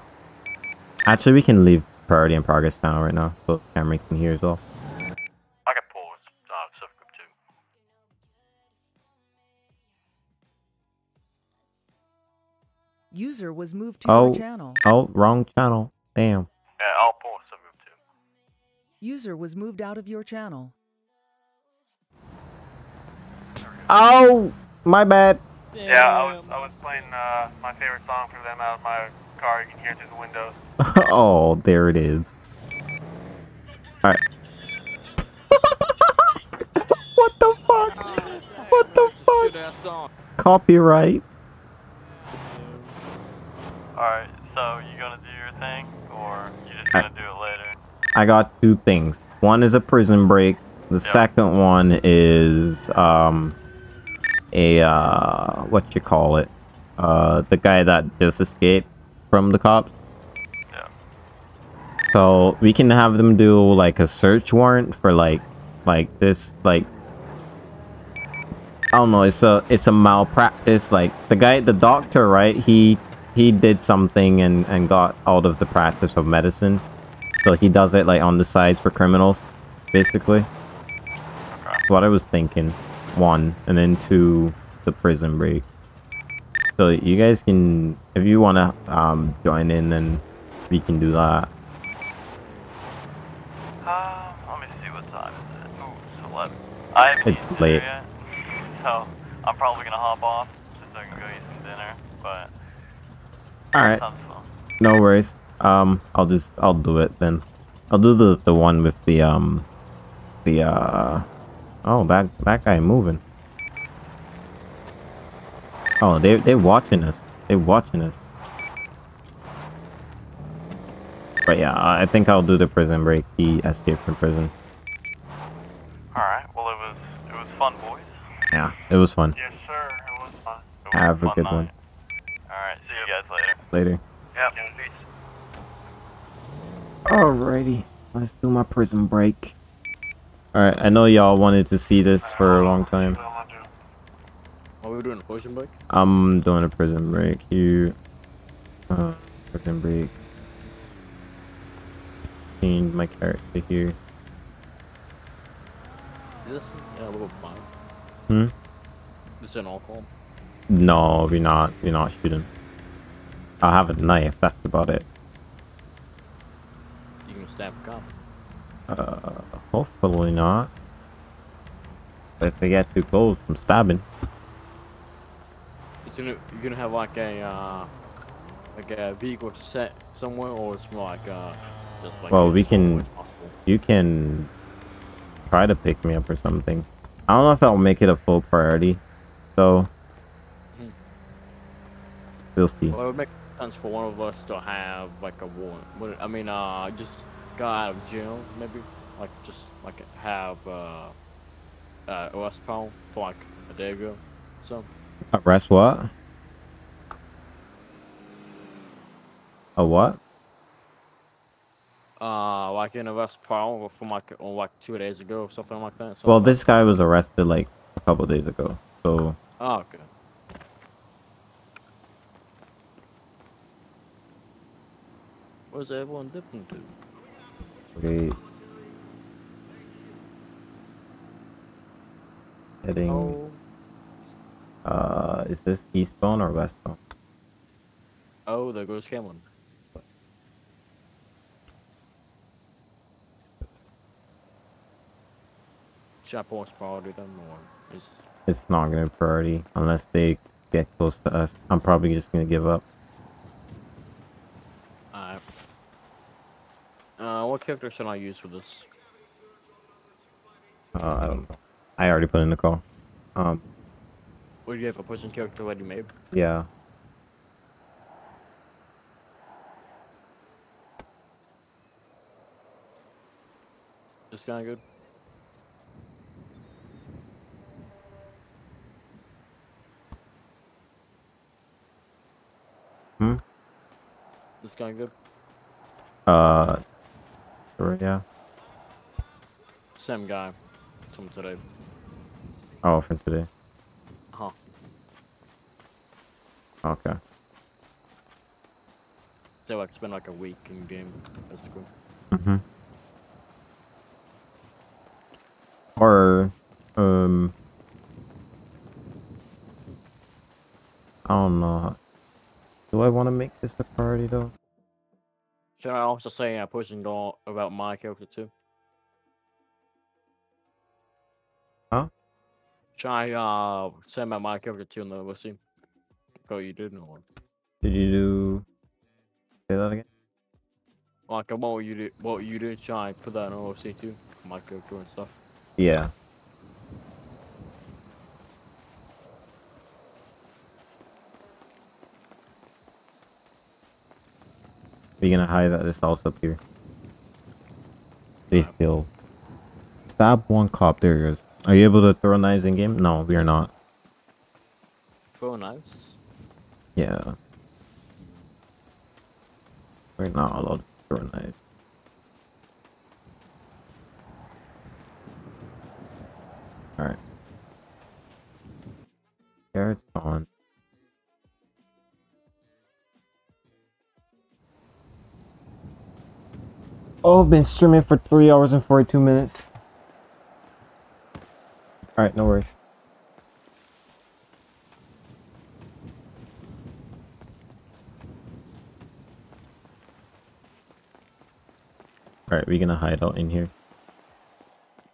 Actually, we can leave priority in progress now, right now, so Cameron can hear as well. I can pull uh, subgroup two. User was moved to oh, your channel. Oh, wrong channel. Damn. Yeah, I'll pull subgroup two. User was moved out of your channel. Oh, my bad. Damn. Yeah, I was I was playing uh, my favorite song for them out of my car. You can hear it through the windows. Oh, there it is. All right. What the fuck? What the fuck? Copyright. All right. So you gonna do your thing, or you just gonna do it later? I got two things. One is a prison break. The yep. second one is um a uh what you call it uh the guy that just escaped from the cops. Yeah. So we can have them do like a search warrant for like like this like I don't know. It's a it's a malpractice. Like the guy, the doctor, right? He he did something and and got out of the practice of medicine. So he does it like on the sides for criminals, basically. What I was thinking, one, and then two, the prison break. So you guys can, if you want to um, join in, then we can do that. Uh, let me see what time is it. Ooh, it's eleven. I haven't eaten dinner yet, so I'm probably gonna hop off since I can go eat some dinner. But all right, no worries. Um, I'll just I'll do it then. I'll do the the one with the um the uh. Oh, that that guy moving. Oh, they they're watching us. They're watching us. But yeah, I think I'll do the prison break. He escaped from prison. All right. Well, it was it was fun, boys. Yeah, it was fun. Yes, sir. It was fun. It was Have a, fun a good night. one. All right. See you guys later. Later. Yeah. Peace. Alrighty. Let's do my prison break. Alright, I know y'all wanted to see this for a long time. Are we doing a prison break? I'm doing a prison break. You... Uh, prison break. Change my character here. Is this a little fun? Hmm? Is this an alcohol? No, we're not. We're not shooting. I'll have a knife, that's about it. You can stab a cop. Uh, hopefully not. But if they get too close, I'm stabbing. It's gonna, you're gonna have like a, uh, like a vehicle set somewhere, or it's more like, uh, just like... Well, we can, you can try to pick me up or something. I don't know if I'll make it a full priority, so... Mm-hmm. We'll see. Well, it would make sense for one of us to have, like, a warrant. I mean, uh, just... got out of jail, maybe, like just like have uh, uh arrest power for like a day ago. So arrest what? A what? Uh, like an arrest power from like on like two days ago, or something like that. Something well, this like guy was arrested like a couple of days ago, so. Oh, okay. Where's everyone dipping to? Great. Heading. Oh. Uh, is this eastbound or westbound? Oh, there goes Cameron. Chapone's priority than more. It's not gonna priority unless they get close to us. I'm probably just gonna give up. Uh. Uh, what character should I use for this? Uh, I don't know. I already put in the call. Um. What do you have, a prison character already made? Yeah. This guy good? Hmm? This guy good? Uh... Yeah. Same guy from today. Oh, from today. Huh. Okay. So it's been like a week in game, basically. Mm-hmm. Or, um... I don't know. Do I want to make this a priority, though? Should I also say a uh, pushing door about my character, too? Huh? Should I, uh, say about my character, too, and then we'll see? Oh, you did know. Did you do... Say that again? Like, what you did, what you did, should I put that in O C, too? My character and stuff. Yeah. We're gonna hide that this house up here. They still stab one cop. There he goes. Are you able to throw knives in game? No, we are not. Throw knives? Yeah. We're not allowed to throw knives. Alright. Carrots on. Oh, I've been streaming for three hours and forty-two minutes. Alright, no worries. Alright, we're gonna hide out in here.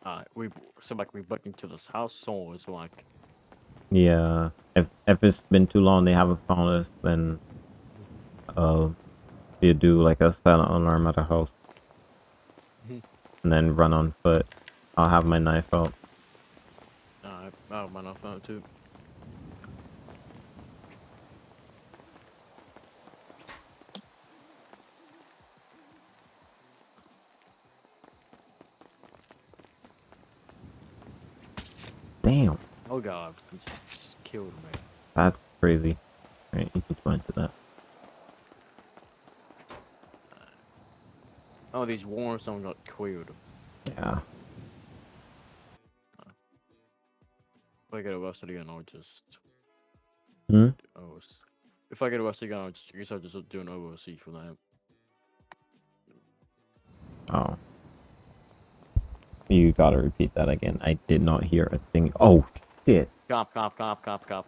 Alright, we so like we're looking to this house, so it's like... Yeah, if, if it's been too long they haven't found us, then... Uh, you do like a silent alarm at a house. And then run on foot. I'll have my knife out. Uh, I'll have my knife out too. Damn. Oh god, you just killed me. That's crazy. Alright, you can point to that. Oh, these war zones got cleared. Yeah. If I get arrested again, I'll just... Hmm? If I get arrested again, I'll just, I guess I'll just do an O S C for that. Oh. You gotta repeat that again. I did not hear a thing. Oh, shit. Cop, cop, cop, cop, cop.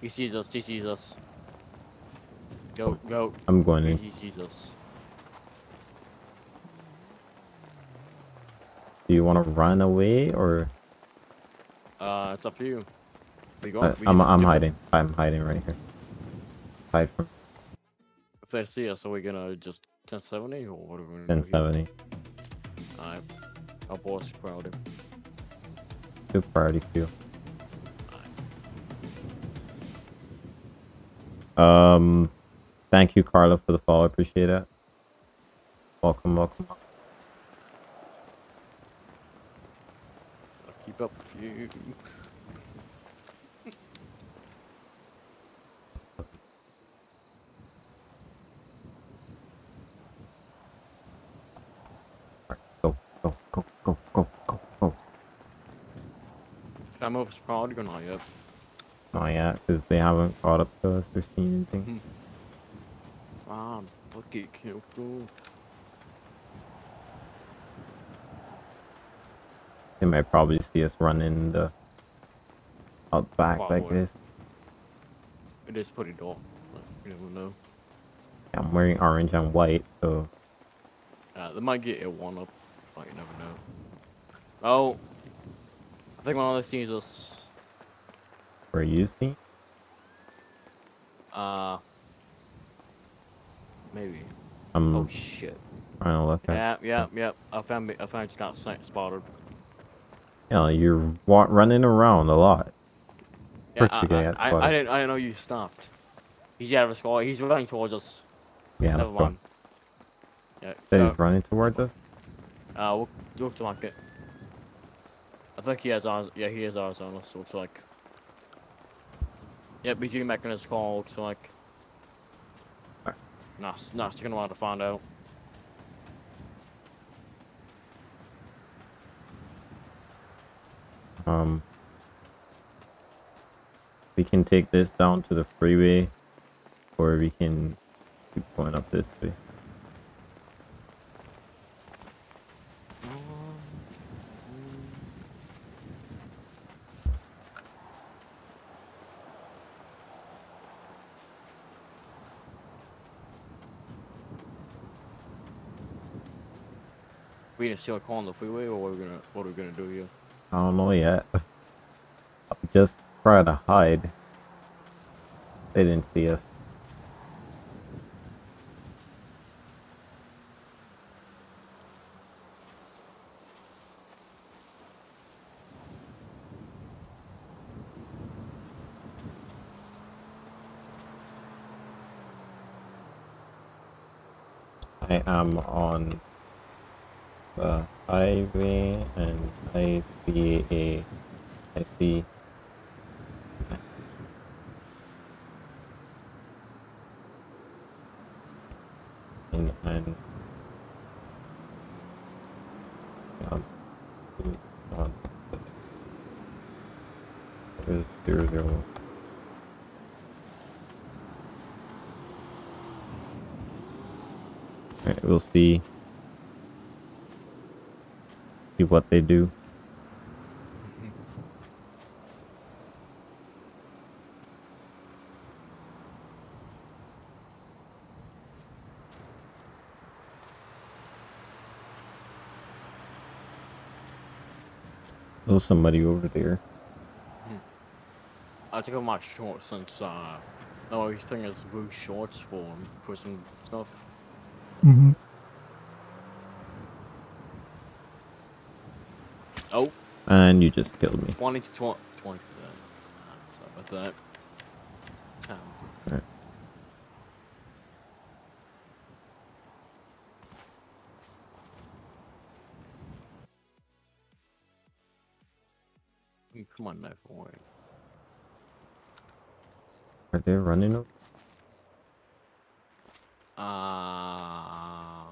He sees us, he sees us. Go, go. I'm going in. He sees us. Do you want to run away or? Uh, it's up to you. We go, uh, we I'm I'm hiding. It. I'm hiding right here. Hide from. If they see us, are we gonna just ten seventy or whatever? ten seventy. Alright. Our boss is crowded. Two priority queue. Right. Um, thank you, Carla, for the follow. I appreciate it. Welcome, welcome. Keep up with you. Go, go, go, go, go, go, go. I'm over probably going not yet. Not yet, because they haven't caught up to us or seen anything. Wow, fucking kill cool. They might probably see us running the out back probably. Like this. It is pretty dull. You never know. Yeah, I'm wearing orange and white, so. Uh, they might get a one up. Like, you never know. Oh, I think one of those sees us. Where you see? Uh, maybe. I'm oh shit! I don't look. Yeah, yeah, yeah. I found I found just got spotted. Yeah, you're wa running around a lot. Yeah, I, I, I, I didn't. I didn't know you stopped. He's out of his squad. He's running towards us. Yeah, never mind. Yeah, so he's running towards us. Uh, we'll, looks like it. I think he has ours. Yeah, he has ours on us. Looks like. Yep, he's getting back in his car. Looks like. Right. Nah, nah, sticking around to find out. Um, we can take this down to the freeway, or we can keeps going up this way. We gonna steal a car on the freeway, or what are we gonna what are we gonna do here? I don't know yet. I'm just trying to hide. They didn't see us. I am on the highway and I see a I see and and um on zero zero Alright, we'll see see what they do. There's somebody over there. Hmm. I took off my shorts since uh, no, everything is blue shorts for for some stuff. Mm-hmm. Oh. And you just killed me. twenty to twenty. twenty. Stop with that. Um. Alright. Come on, knife away. Are they running up? Uh,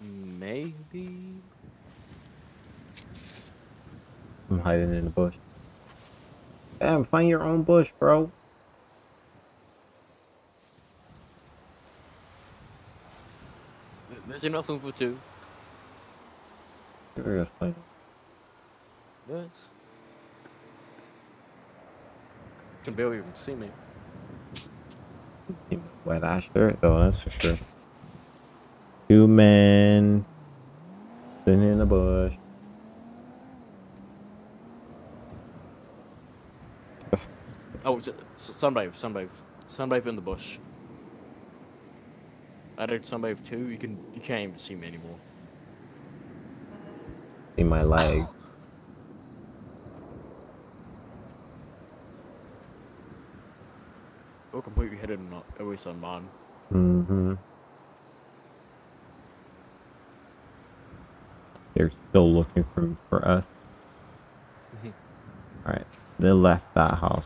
maybe. I'm hiding in the bush. Damn, find your own bush, bro. There's enough room for two. There we go. This. You can barely even see me. Wet ash dirt though, that's for sure. Two men sitting in the bush. Oh, it's, it's sunbathe, sunbathe, sunbathe in the bush. I did sunbathe too. You can you can't even see me anymore. See my leg. We're completely hidden, not at least on mine. Mm-hmm. They're still looking for for us. Mm-hmm. All right, they left that house.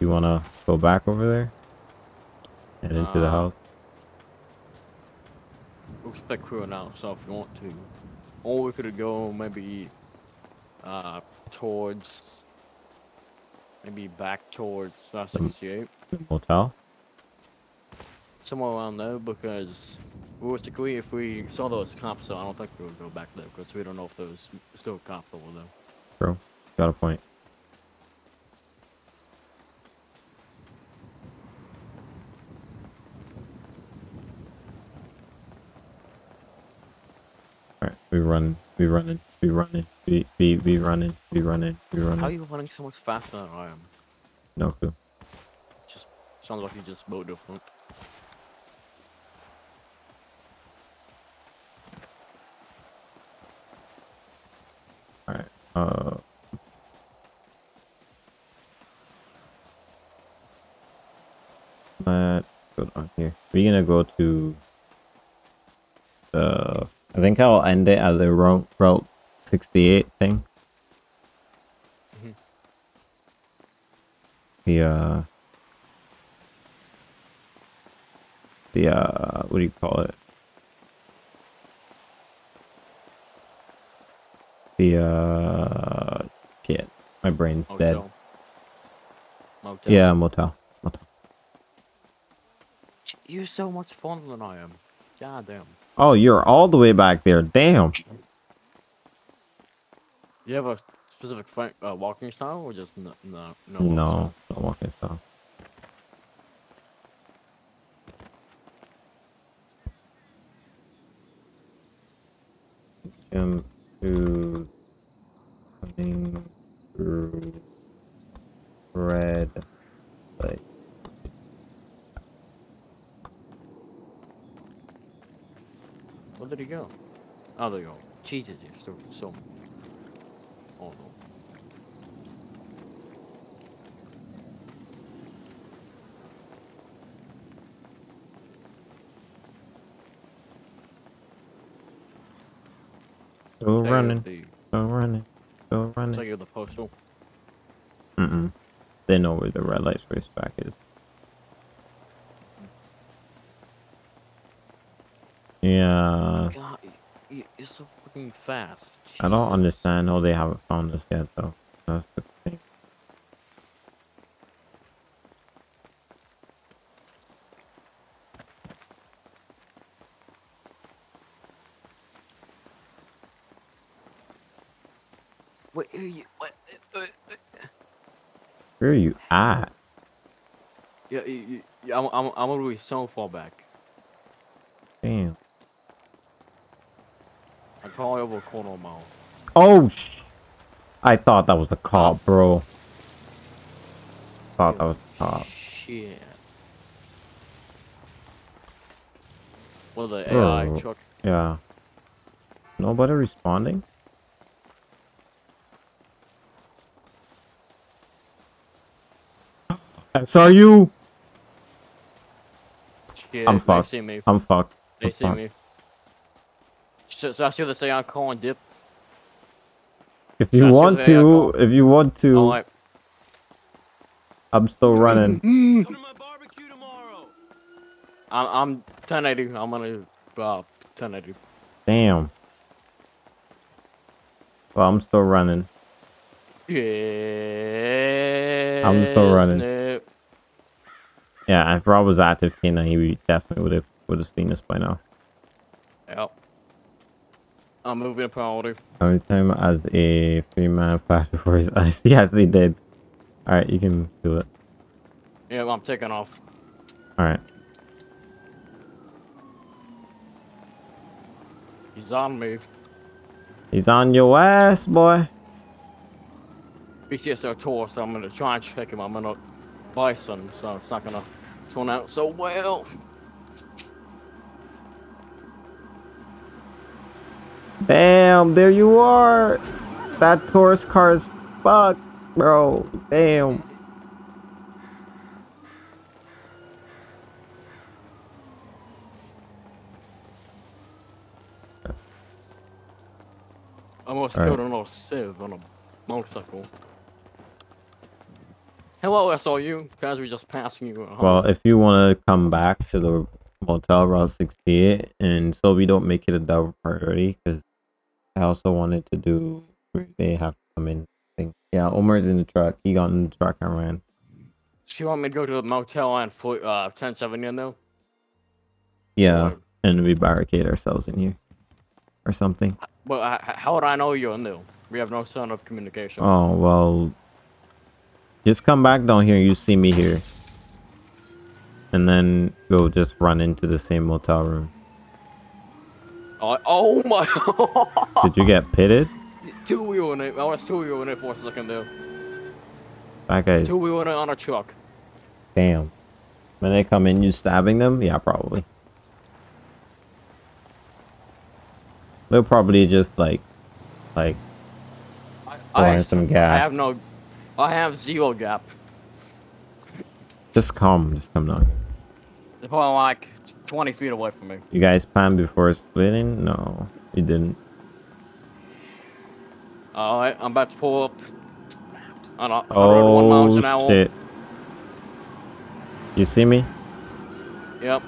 You wanna go back over there and into uh, the house? Looks like we're now, so if you want to, or we could go maybe. Uh, towards maybe back towards Route sixty-eight. Hotel? Somewhere around there, because realistically, if we saw those cops, so I don't think we would go back there because we don't know if there's still cops over there. True. Got a point. Alright, we run, we run in. Be running, be, be, be running, be running, be running. How are you running so much faster than I am? No clue. Just sounds like you just boat different. Alright, uh... let's go down here. We're gonna go to... Uh, I think I'll end it at the route route. sixty-eight thing. Mm-hmm. The uh the uh what do you call it? The uh Can't. My brain's motel. dead. Motel. Yeah, motel. Motel. You're so much fonder than I am. God damn. Oh, you're all the way back there. Damn. You have a specific uh, walking style, or just no, no, no, no, no walking style. Jump to coming through red light. Where did he go? Oh, there you go. Jesus, you're still so. Oh no. Go running, go running, go running. So you're the postal? Mm-mm. They know where the red light switch back is. Yeah. God, you're so fucking fast. Jesus. I don't understand how they haven't found us yet, though. That's the thing. Where are you? What? Where are you at? Yeah, you, you, I'm, I'm, I'm gonna be so far back. Damn. I'm probably over a quarter mile. Oh, sh I thought that was the cop, bro. I thought that was the cop. Shit. Well, the A I oh, truck. Yeah. Nobody responding? I saw you. Shit, I'm fucked. They see me. I'm fucked. They I'm see fucked. me. So, so I should say I call and dip. If you so want to, if you want to, oh, I... I'm still running. Come to my barbecue tomorrow. I'm I'm ten eighty. I'm gonna uh, ten eighty. Damn. Well, I'm still running. Yeah. I'm still running. No. Yeah, if Rob was active, Ken, then he definitely would have would have seen us by now. Yep. I'm moving a priority. Every time as a three man flash before his eyes. Yes, he did. Alright, you can do it. Yeah, well, I'm taking off. Alright. He's on me. He's on your ass, boy. B C S R tour, so I'm gonna try and check him. I'm gonna Bison, so it's not gonna turn out so well. Damn, there you are. That tourist car is fucked, bro. Damn. Almost killed an old sieve on a motorcycle. Hello, S O U. Guys, we're just passing you. Home. Well, if you want to come back to the motel Route sixty-eight, and so we don't make it a double priority, because I also wanted to do. They have to come in. Thing. Yeah, Omar's in the truck. He got in the truck and ran. She want me to go to the motel on uh, ten seventy in though. Yeah, or, and we barricade ourselves in here, or something. Well, uh, how would I know you're in there? We have no sign of communication. Oh well. Just come back down here, you see me here. And then we'll just run into the same motel room. Uh, oh my Did you get pitted? Two wheel in it. I was two wheel in it for a second there. That guy. Two wheel in it on a truck. Damn. When they come in, you stabbing them? Yeah, probably. They'll probably just like like I, I, some gas. I have no I have zero gap. Just come, just come down. They're probably like twenty feet away from me. You guys planned before splitting? No, you didn't. Alright, I'm about to pull up. I don't, I oh, miles an hour. Shit. You see me? Yep.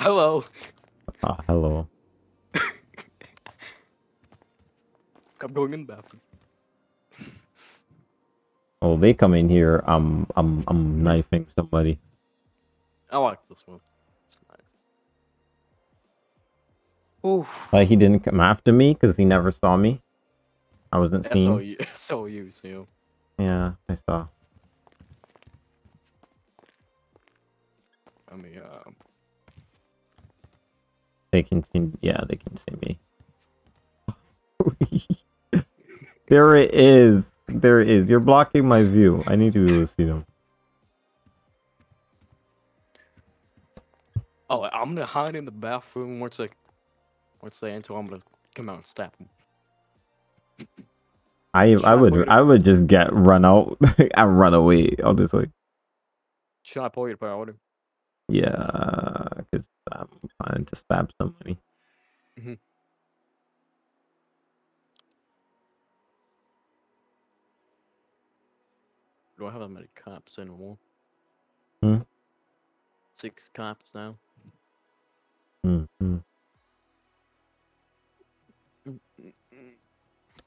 Hello. Uh, hello. I'm going in the bathroom. Oh, they come in here. I'm, I'm, I'm knifing somebody. I like this one. It's nice. Oof. Like he didn't come after me because he never saw me. I wasn't yeah, seen. So you, so you see him. Yeah, I saw. I mean, um... they can see. Yeah, they can see me. There it is. There it is. You're blocking my view. I need to be able to see them. Oh, I'm gonna hide in the bathroom once they, once they enter. I'm gonna come out and stab them. I I would I would just get run out. I run away. Honestly. Should I pull your priority? Yeah, because I'm trying to stab somebody. Mm-hmm. Do I have that many cops anymore? Hmm? Six cops now. Mm-hmm.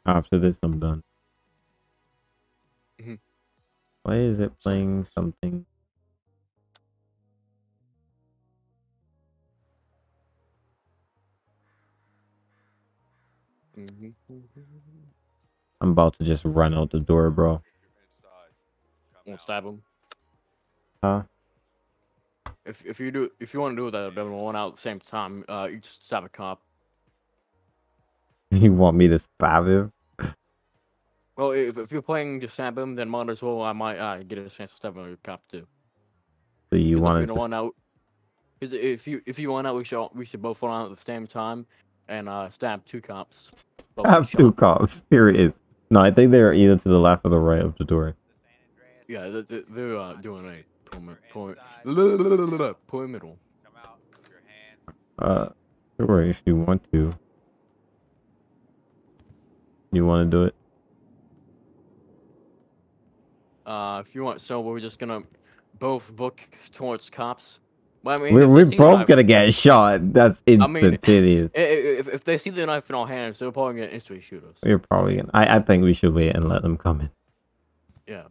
After this, I'm done. Mm-hmm. Why is it playing something? Mm-hmm. I'm about to just run out the door, bro. We'll stab him. Huh? If if you do if you want to do that, then one out at the same time. Uh, you just stab a cop. You want me to stab him? Well, if if you're playing to stab him, then might as well I might uh, get a chance to stab a cop too. So you want to one out? Because if you if you want out, we should we should both run out at the same time and uh stab two cops. Stab two cops. Here it is. No, I think they're either to the left or the right of the door. Yeah, they're, they're uh, doing a pyramidal. Uh, sure, if you want to. You want to do it? Uh, if you want, so we're just gonna both book towards cops. Well, I mean, we're we're both knife, gonna get shot. That's instantaneous. I mean, if, if they see the knife in our hands, they're probably gonna instantly shoot us. We're probably gonna. I, I think we should wait and let them come in. Yeah.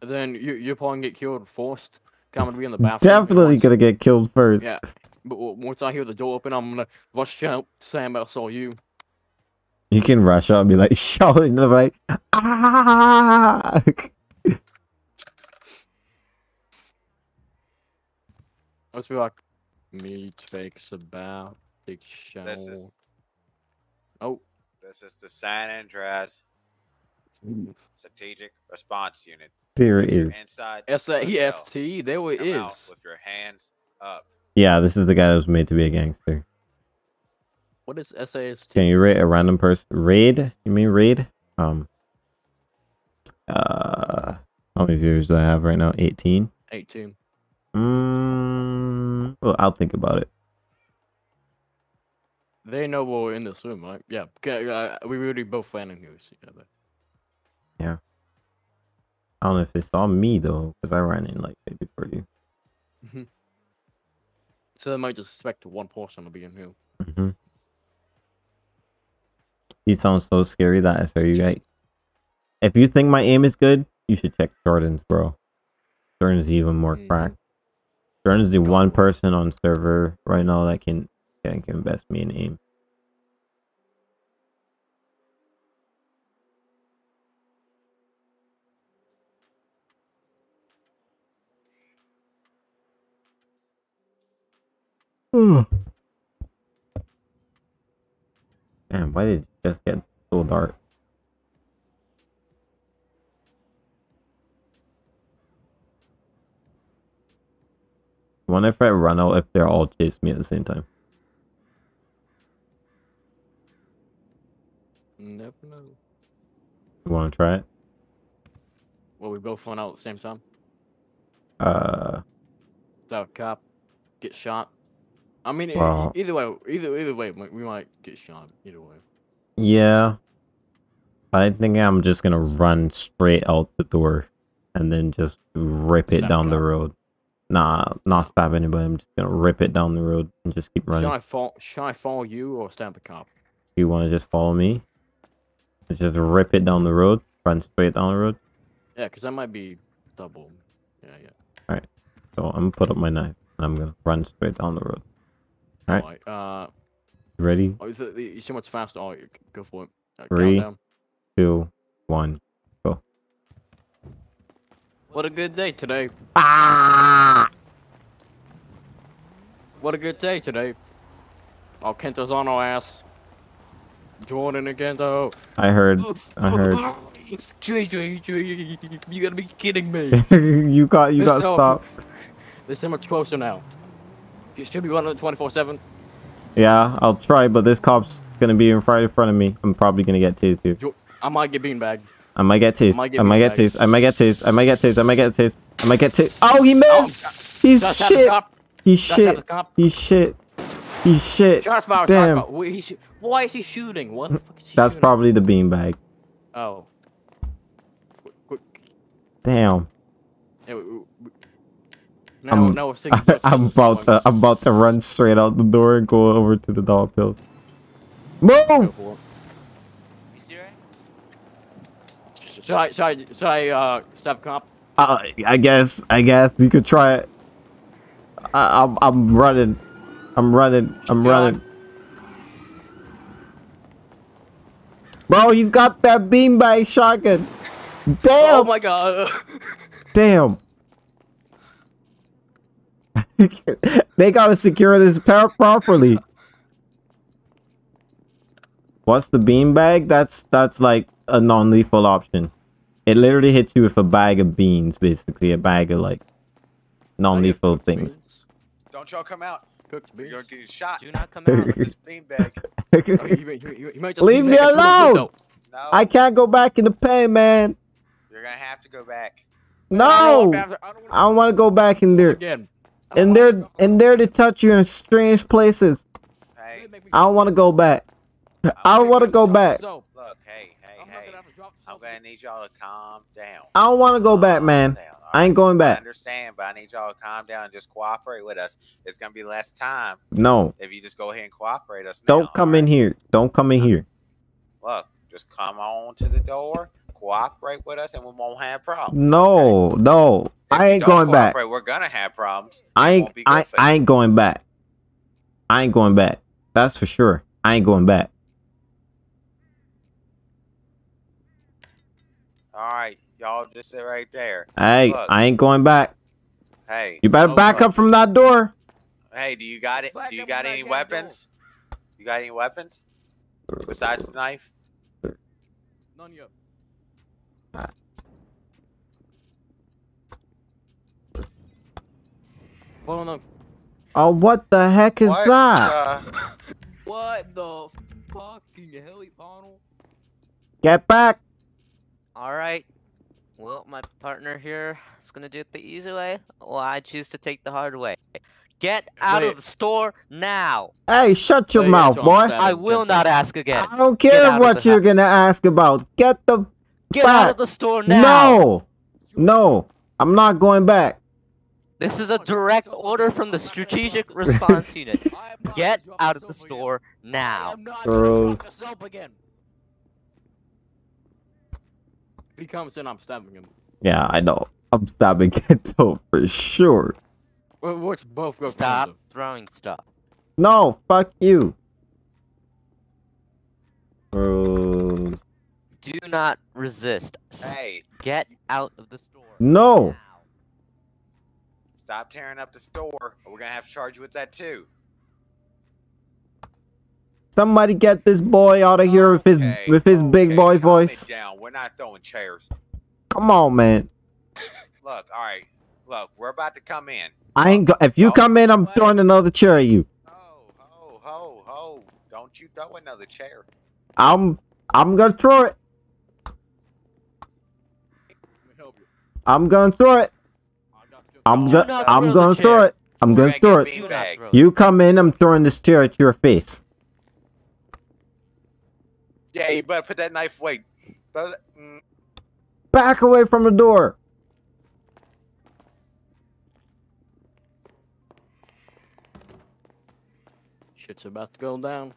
Then you, you're probably gonna get killed first. Coming to be in the bathroom. Definitely once, gonna get killed first. Yeah, but once I hear the door open, I'm gonna rush out. Sam, I saw you. You can rush out and be like shouting the right. Ah! Let's be like, me takes a bath, big shower. This is, oh, this is the San Andreas Strategic Response Unit. Here it is. S A E S T. There it is. With your hands up. Yeah, this is the guy that was made to be a gangster. What is S A S T? Can you raid a random person? Raid? You mean raid? Um. Uh. How many viewers do I have right now? eighteen. eighteen. Hmm. Well, I'll think about it. They know we're in this room, right? Yeah. We really both landing here together. Yeah. I don't know if they saw me though, because I ran in like way before you. Mm-hmm. So they might just suspect one person to be in here. Mm-hmm. You sound so scary, that S R U guy. If you think my aim is good, you should check Jordan's, bro. Jordan's even more mm-hmm. cracked. Jordan's the one person on server right now that can can can best me in aim. Damn, why did it just get so dark? I wonder if I run out if they're all chasing me at the same time. Never know. You wanna try it? Well, we both run out at the same time. Uh that cop get shot. I mean, wow. either way, either either way, we might get shot. Either way. Yeah, I think I'm just gonna run straight out the door, and then just rip it down the road. Nah, not stop anybody. I'm just gonna rip it down the road and just keep running. Should I fall, should I follow you or stab the cop? You want to just follow me? Just rip it down the road, run straight down the road. Yeah, because that might be double. Yeah, yeah. All right. So I'm gonna put up my knife and I'm gonna run straight down the road. All right. All right uh, you ready? Oh, you're so much faster. Oh, go for it. Right, Three, two, one. What a good day today. Ah! What a good day today. Oh, Kento's on our ass. Jordan and Kento. I heard. I heard. You gotta be kidding me. you got, you got stopped. They're so much closer now. You should be running twenty-four seven. Yeah, I'll try, but this cop's gonna be right in front of me. I'm probably gonna get tased, dude. I might get beanbagged. I might get tased. I might get tased. I might get tased. I might get tased. I might get tased. I might get tased. Oh, he missed! Oh, he's shit. He's shit. He's shit. He's shit. Damn. Why is he shooting? What the fuck is he shooting? That's probably the beanbag. Oh. Damn. Now, I'm, now we're I'm about to. I'm about to run straight out the door and go over to the dog pills. Move! Should I, should I, should I, uh, stab cop? Uh, I guess, I guess, you could try it. I, I'm, I'm running. I'm running, I'm God. running. Bro, he's got that beanbag shotgun. Damn! Oh my god. Damn. They gotta secure this power properly. What's the beanbag? That's, that's like a non-lethal option. It literally hits you with a bag of beans, basically. A bag of, like, non-lethal things. Beans. Don't y'all come out. Cooked beans. You're getting shot. Do not come out with this beanbag. Leave me alone! No. I can't go back in the pen, man. You're gonna have to go back. No! I don't want to go back in there. Again. And they're, and they're to touch you in strange places. Hey. I don't want to go back. I don't want to go back. Look, hey. Hey, I'm gonna need y'all to calm down. I don't want to go back, man. Right. I ain't going back. I understand, but I need y'all to calm down and just cooperate with us. It's gonna be less time. No. If you just go ahead and cooperate us. Don't now, come right? in here. Don't come in here. Look, just come on to the door, cooperate with us, and we won't have problems. No, okay? no, if I ain't going back. We're gonna have problems. I ain't. I, I ain't going back. I ain't going back. That's for sure. I ain't going back. All right, y'all just sit right there. Hey, look. I ain't going back. Hey, you better back up from that door. Hey, do you got it? Do you got any weapons? You got any weapons besides the knife? None yet. Oh, what the heck is what that? The... what the fucking hell, Donald? Get back. Alright, well, my partner here is going to do it the easy way, or I choose to take the hard way. Get out Wait. of the store now! Hey, shut your Wait, mouth, boy! I will not ask again. I don't care what you're going to ask about. Get the Get back. out of the store now! No! No, I'm not going back. This is a direct order from the Strategic Response Unit. Get out of the store now. I'm not going to drop this up again. He comes in, I'm stabbing him. Yeah, I know. I'm stabbing Kento for sure. What's both go Stop throwing stuff. No, fuck you. Bro. Do not resist. Hey. Get out of the store. No. Now. Stop tearing up the store. Or we're gonna have to charge you with that too. Somebody get this boy out of here with his okay, with his okay, big boy voice. Down. We're not throwing chairs. Come on, man. Look, all right. Look, we're about to come in. I ain't go if you oh, come in, I'm what? throwing another chair at you. Ho, ho, ho, ho. Don't you throw another chair. I'm I'm gonna throw it. I'm gonna throw it. I'm gonna I'm gonna throw it. I'm gonna throw it. You come in, I'm throwing this chair at your face. Yeah, you better put that knife away. Back away from the door. Shit's about to go down.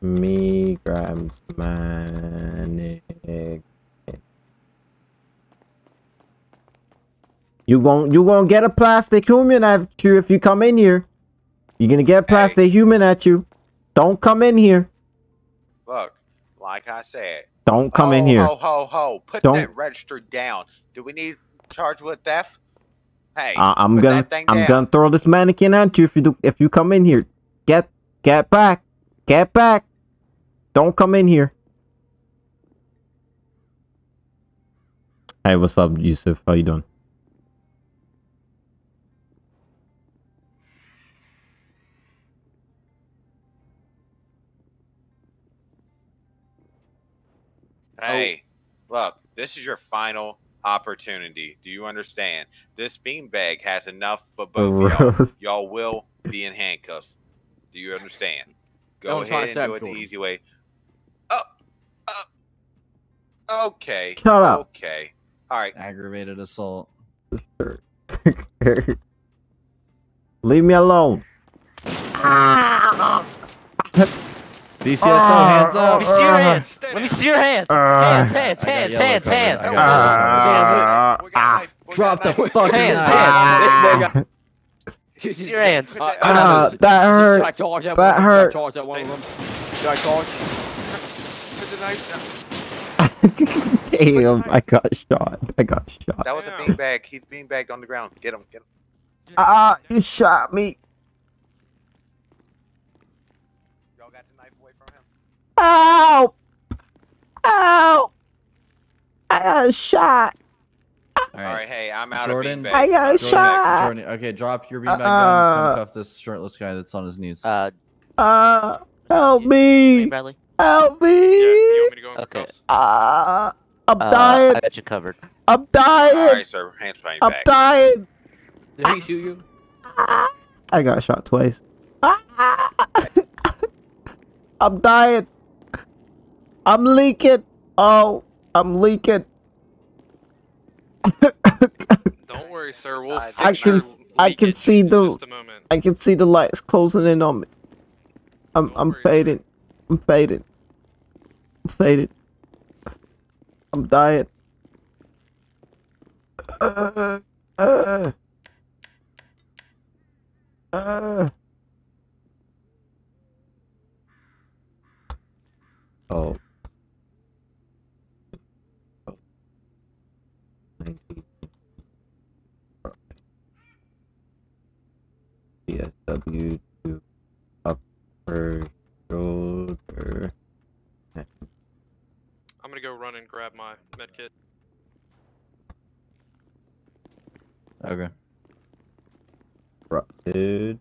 Me grabs my neck. You won't, you won't get a plastic human at you if you come in here. You're gonna get a plastic hey. human at you. Don't come in here. Look, like I said. Don't come ho, in here. Ho, ho, ho. Put Don't. that register down. Do we need charged with theft? Hey, uh, I'm gonna, I'm gonna throw this mannequin at you if you do, if you come in here. Get, get back, get back. Don't come in here. Hey, what's up, Yusuf? How you doing? Hey, look, this is your final opportunity. Do you understand? This beanbag has enough for both of y'all. Y'all will be in handcuffs. Do you understand? Go ahead and do it the easy way. Oh, oh, okay. Shut up. Okay. All right. Aggravated assault. Leave me alone. B C S O, hands up! Let me see your hands! Let me see your hands! Hands, hands, hands, hands, hands! hands. Drop the fucking hands! This boy got your hands! That hurt! That hurt! Should I charge? Damn! I got shot! I got shot! That was a beanbag. He's beanbagged on the ground. Get him! Get him! Ah! You shot me! Ow! Ow! I got a shot. All right, All right hey, I'm out Jordan, of beanbags. I got a Jordan shot. Jordan, okay, drop your beanbag uh, down. Come cuff this shirtless guy that's on his knees. Uh, uh help me! Help me! Help me. Yeah, you want me to go okay. Uh, I'm uh, dying. I got you covered. I'm dying. All right, sir. Hands behind your back. I'm dying. Did he shoot you? I got shot twice. I'm dying. I'm leaking. Oh, I'm leaking. Don't worry, sir. We'll I can, I can see the, I can see the lights closing in on me. I'm, I'm fading. I'm fading. I'm fading. I'm dying. Uh, uh, uh. Oh. B S W to upper shoulder. I'm gonna go run and grab my med kit. Okay. Right, dude.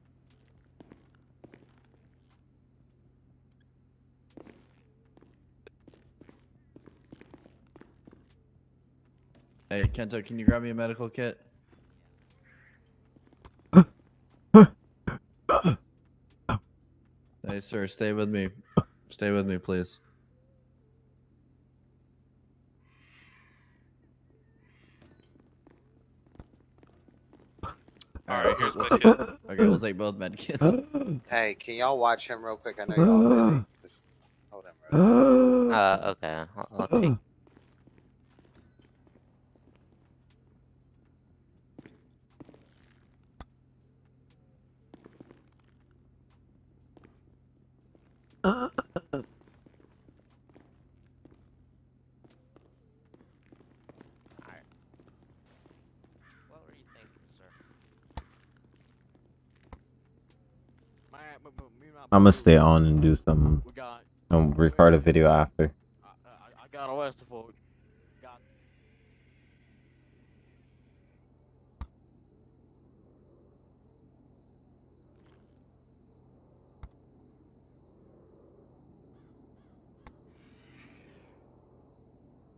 Hey, Kento, can you grab me a medical kit? Hey, sir, stay with me. Stay with me, please. Alright, here's med kit. Okay, we'll take both med kits. Hey, can y'all watch him real quick? I know y'all are busy. Just hold him right uh, okay. I'll, I'll take... Uh, what were you thinking, sir? I'm gonna stay on and do some. Got, um, record a video after. I, I, I got arrested for. Got.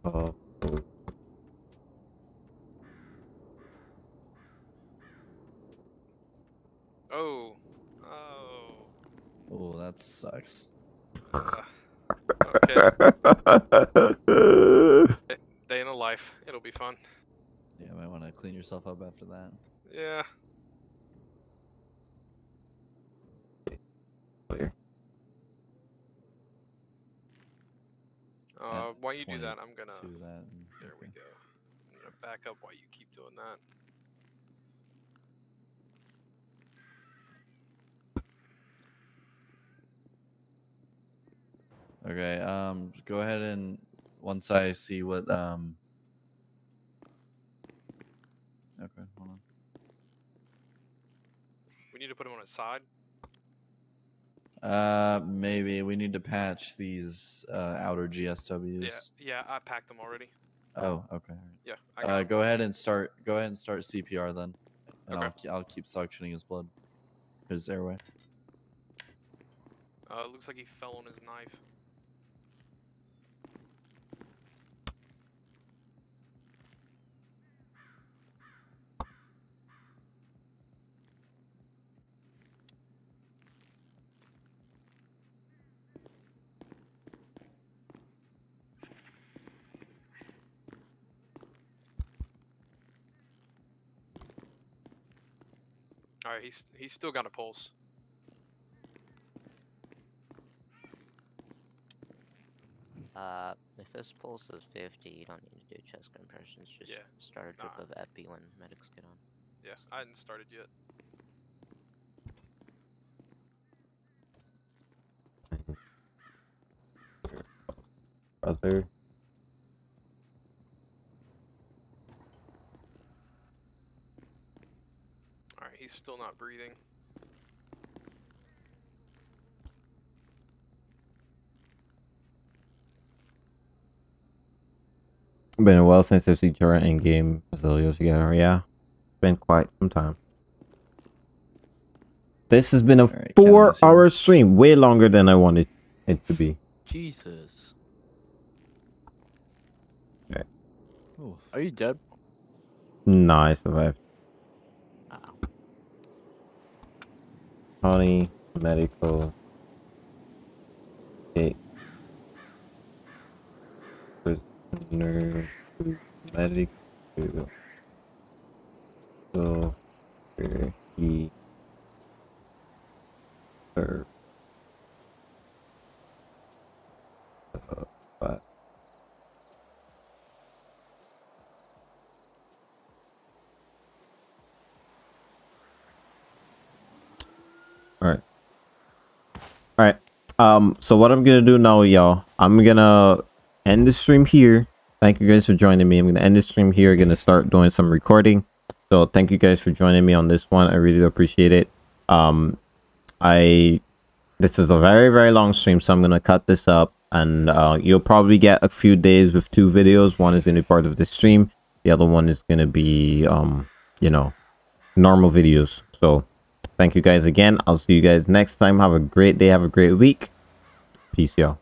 Oh. Oh. Oh, that sucks. Uh, okay. Day in the life. It'll be fun. Yeah, you might want to clean yourself up after that. Yeah. you do that, I'm gonna. Do that and, there okay. we go. I'm gonna back up while you keep doing that. Okay. Um. Go ahead and once I see what um. Okay. Hold on. We need to put them on its side. Uh, maybe we need to patch these uh, outer G S Ws. Yeah, yeah, I packed them already. Oh, okay. Yeah. I got uh, go ahead and start. Go ahead and start C P R then, and okay. I'll I'll keep suctioning his blood, his airway. Uh, looks like he fell on his knife. Alright, he's, he's still got a pulse. Uh, if his pulse is fifty, you don't need to do chest compressions. Just yeah. start a drip nah. of epi when medics get on. Yeah, I hadn't started yet. Other. He's still not breathing. Been a while since I've seen Jordan in game facilities together. Yeah, been quite some time. This has been a right, four-hour stream, way longer than I wanted it to be. Jesus. Okay. Ooh, are you dead? Nah, I survived. County medical take prisoner to medic to so where he served uh, but Alright. Alright. Um, so what I'm gonna do now, y'all, I'm gonna end the stream here. Thank you guys for joining me. I'm gonna end the stream here. I'm gonna start doing some recording. So thank you guys for joining me on this one. I really appreciate it. Um I this is a very, very long stream, so I'm gonna cut this up, and uh you'll probably get a few days with two videos. One is gonna be part of the stream, the other one is gonna be um, you know, normal videos. So thank you guys again. I'll see you guys next time. Have a great day. Have a great week. Peace, y'all.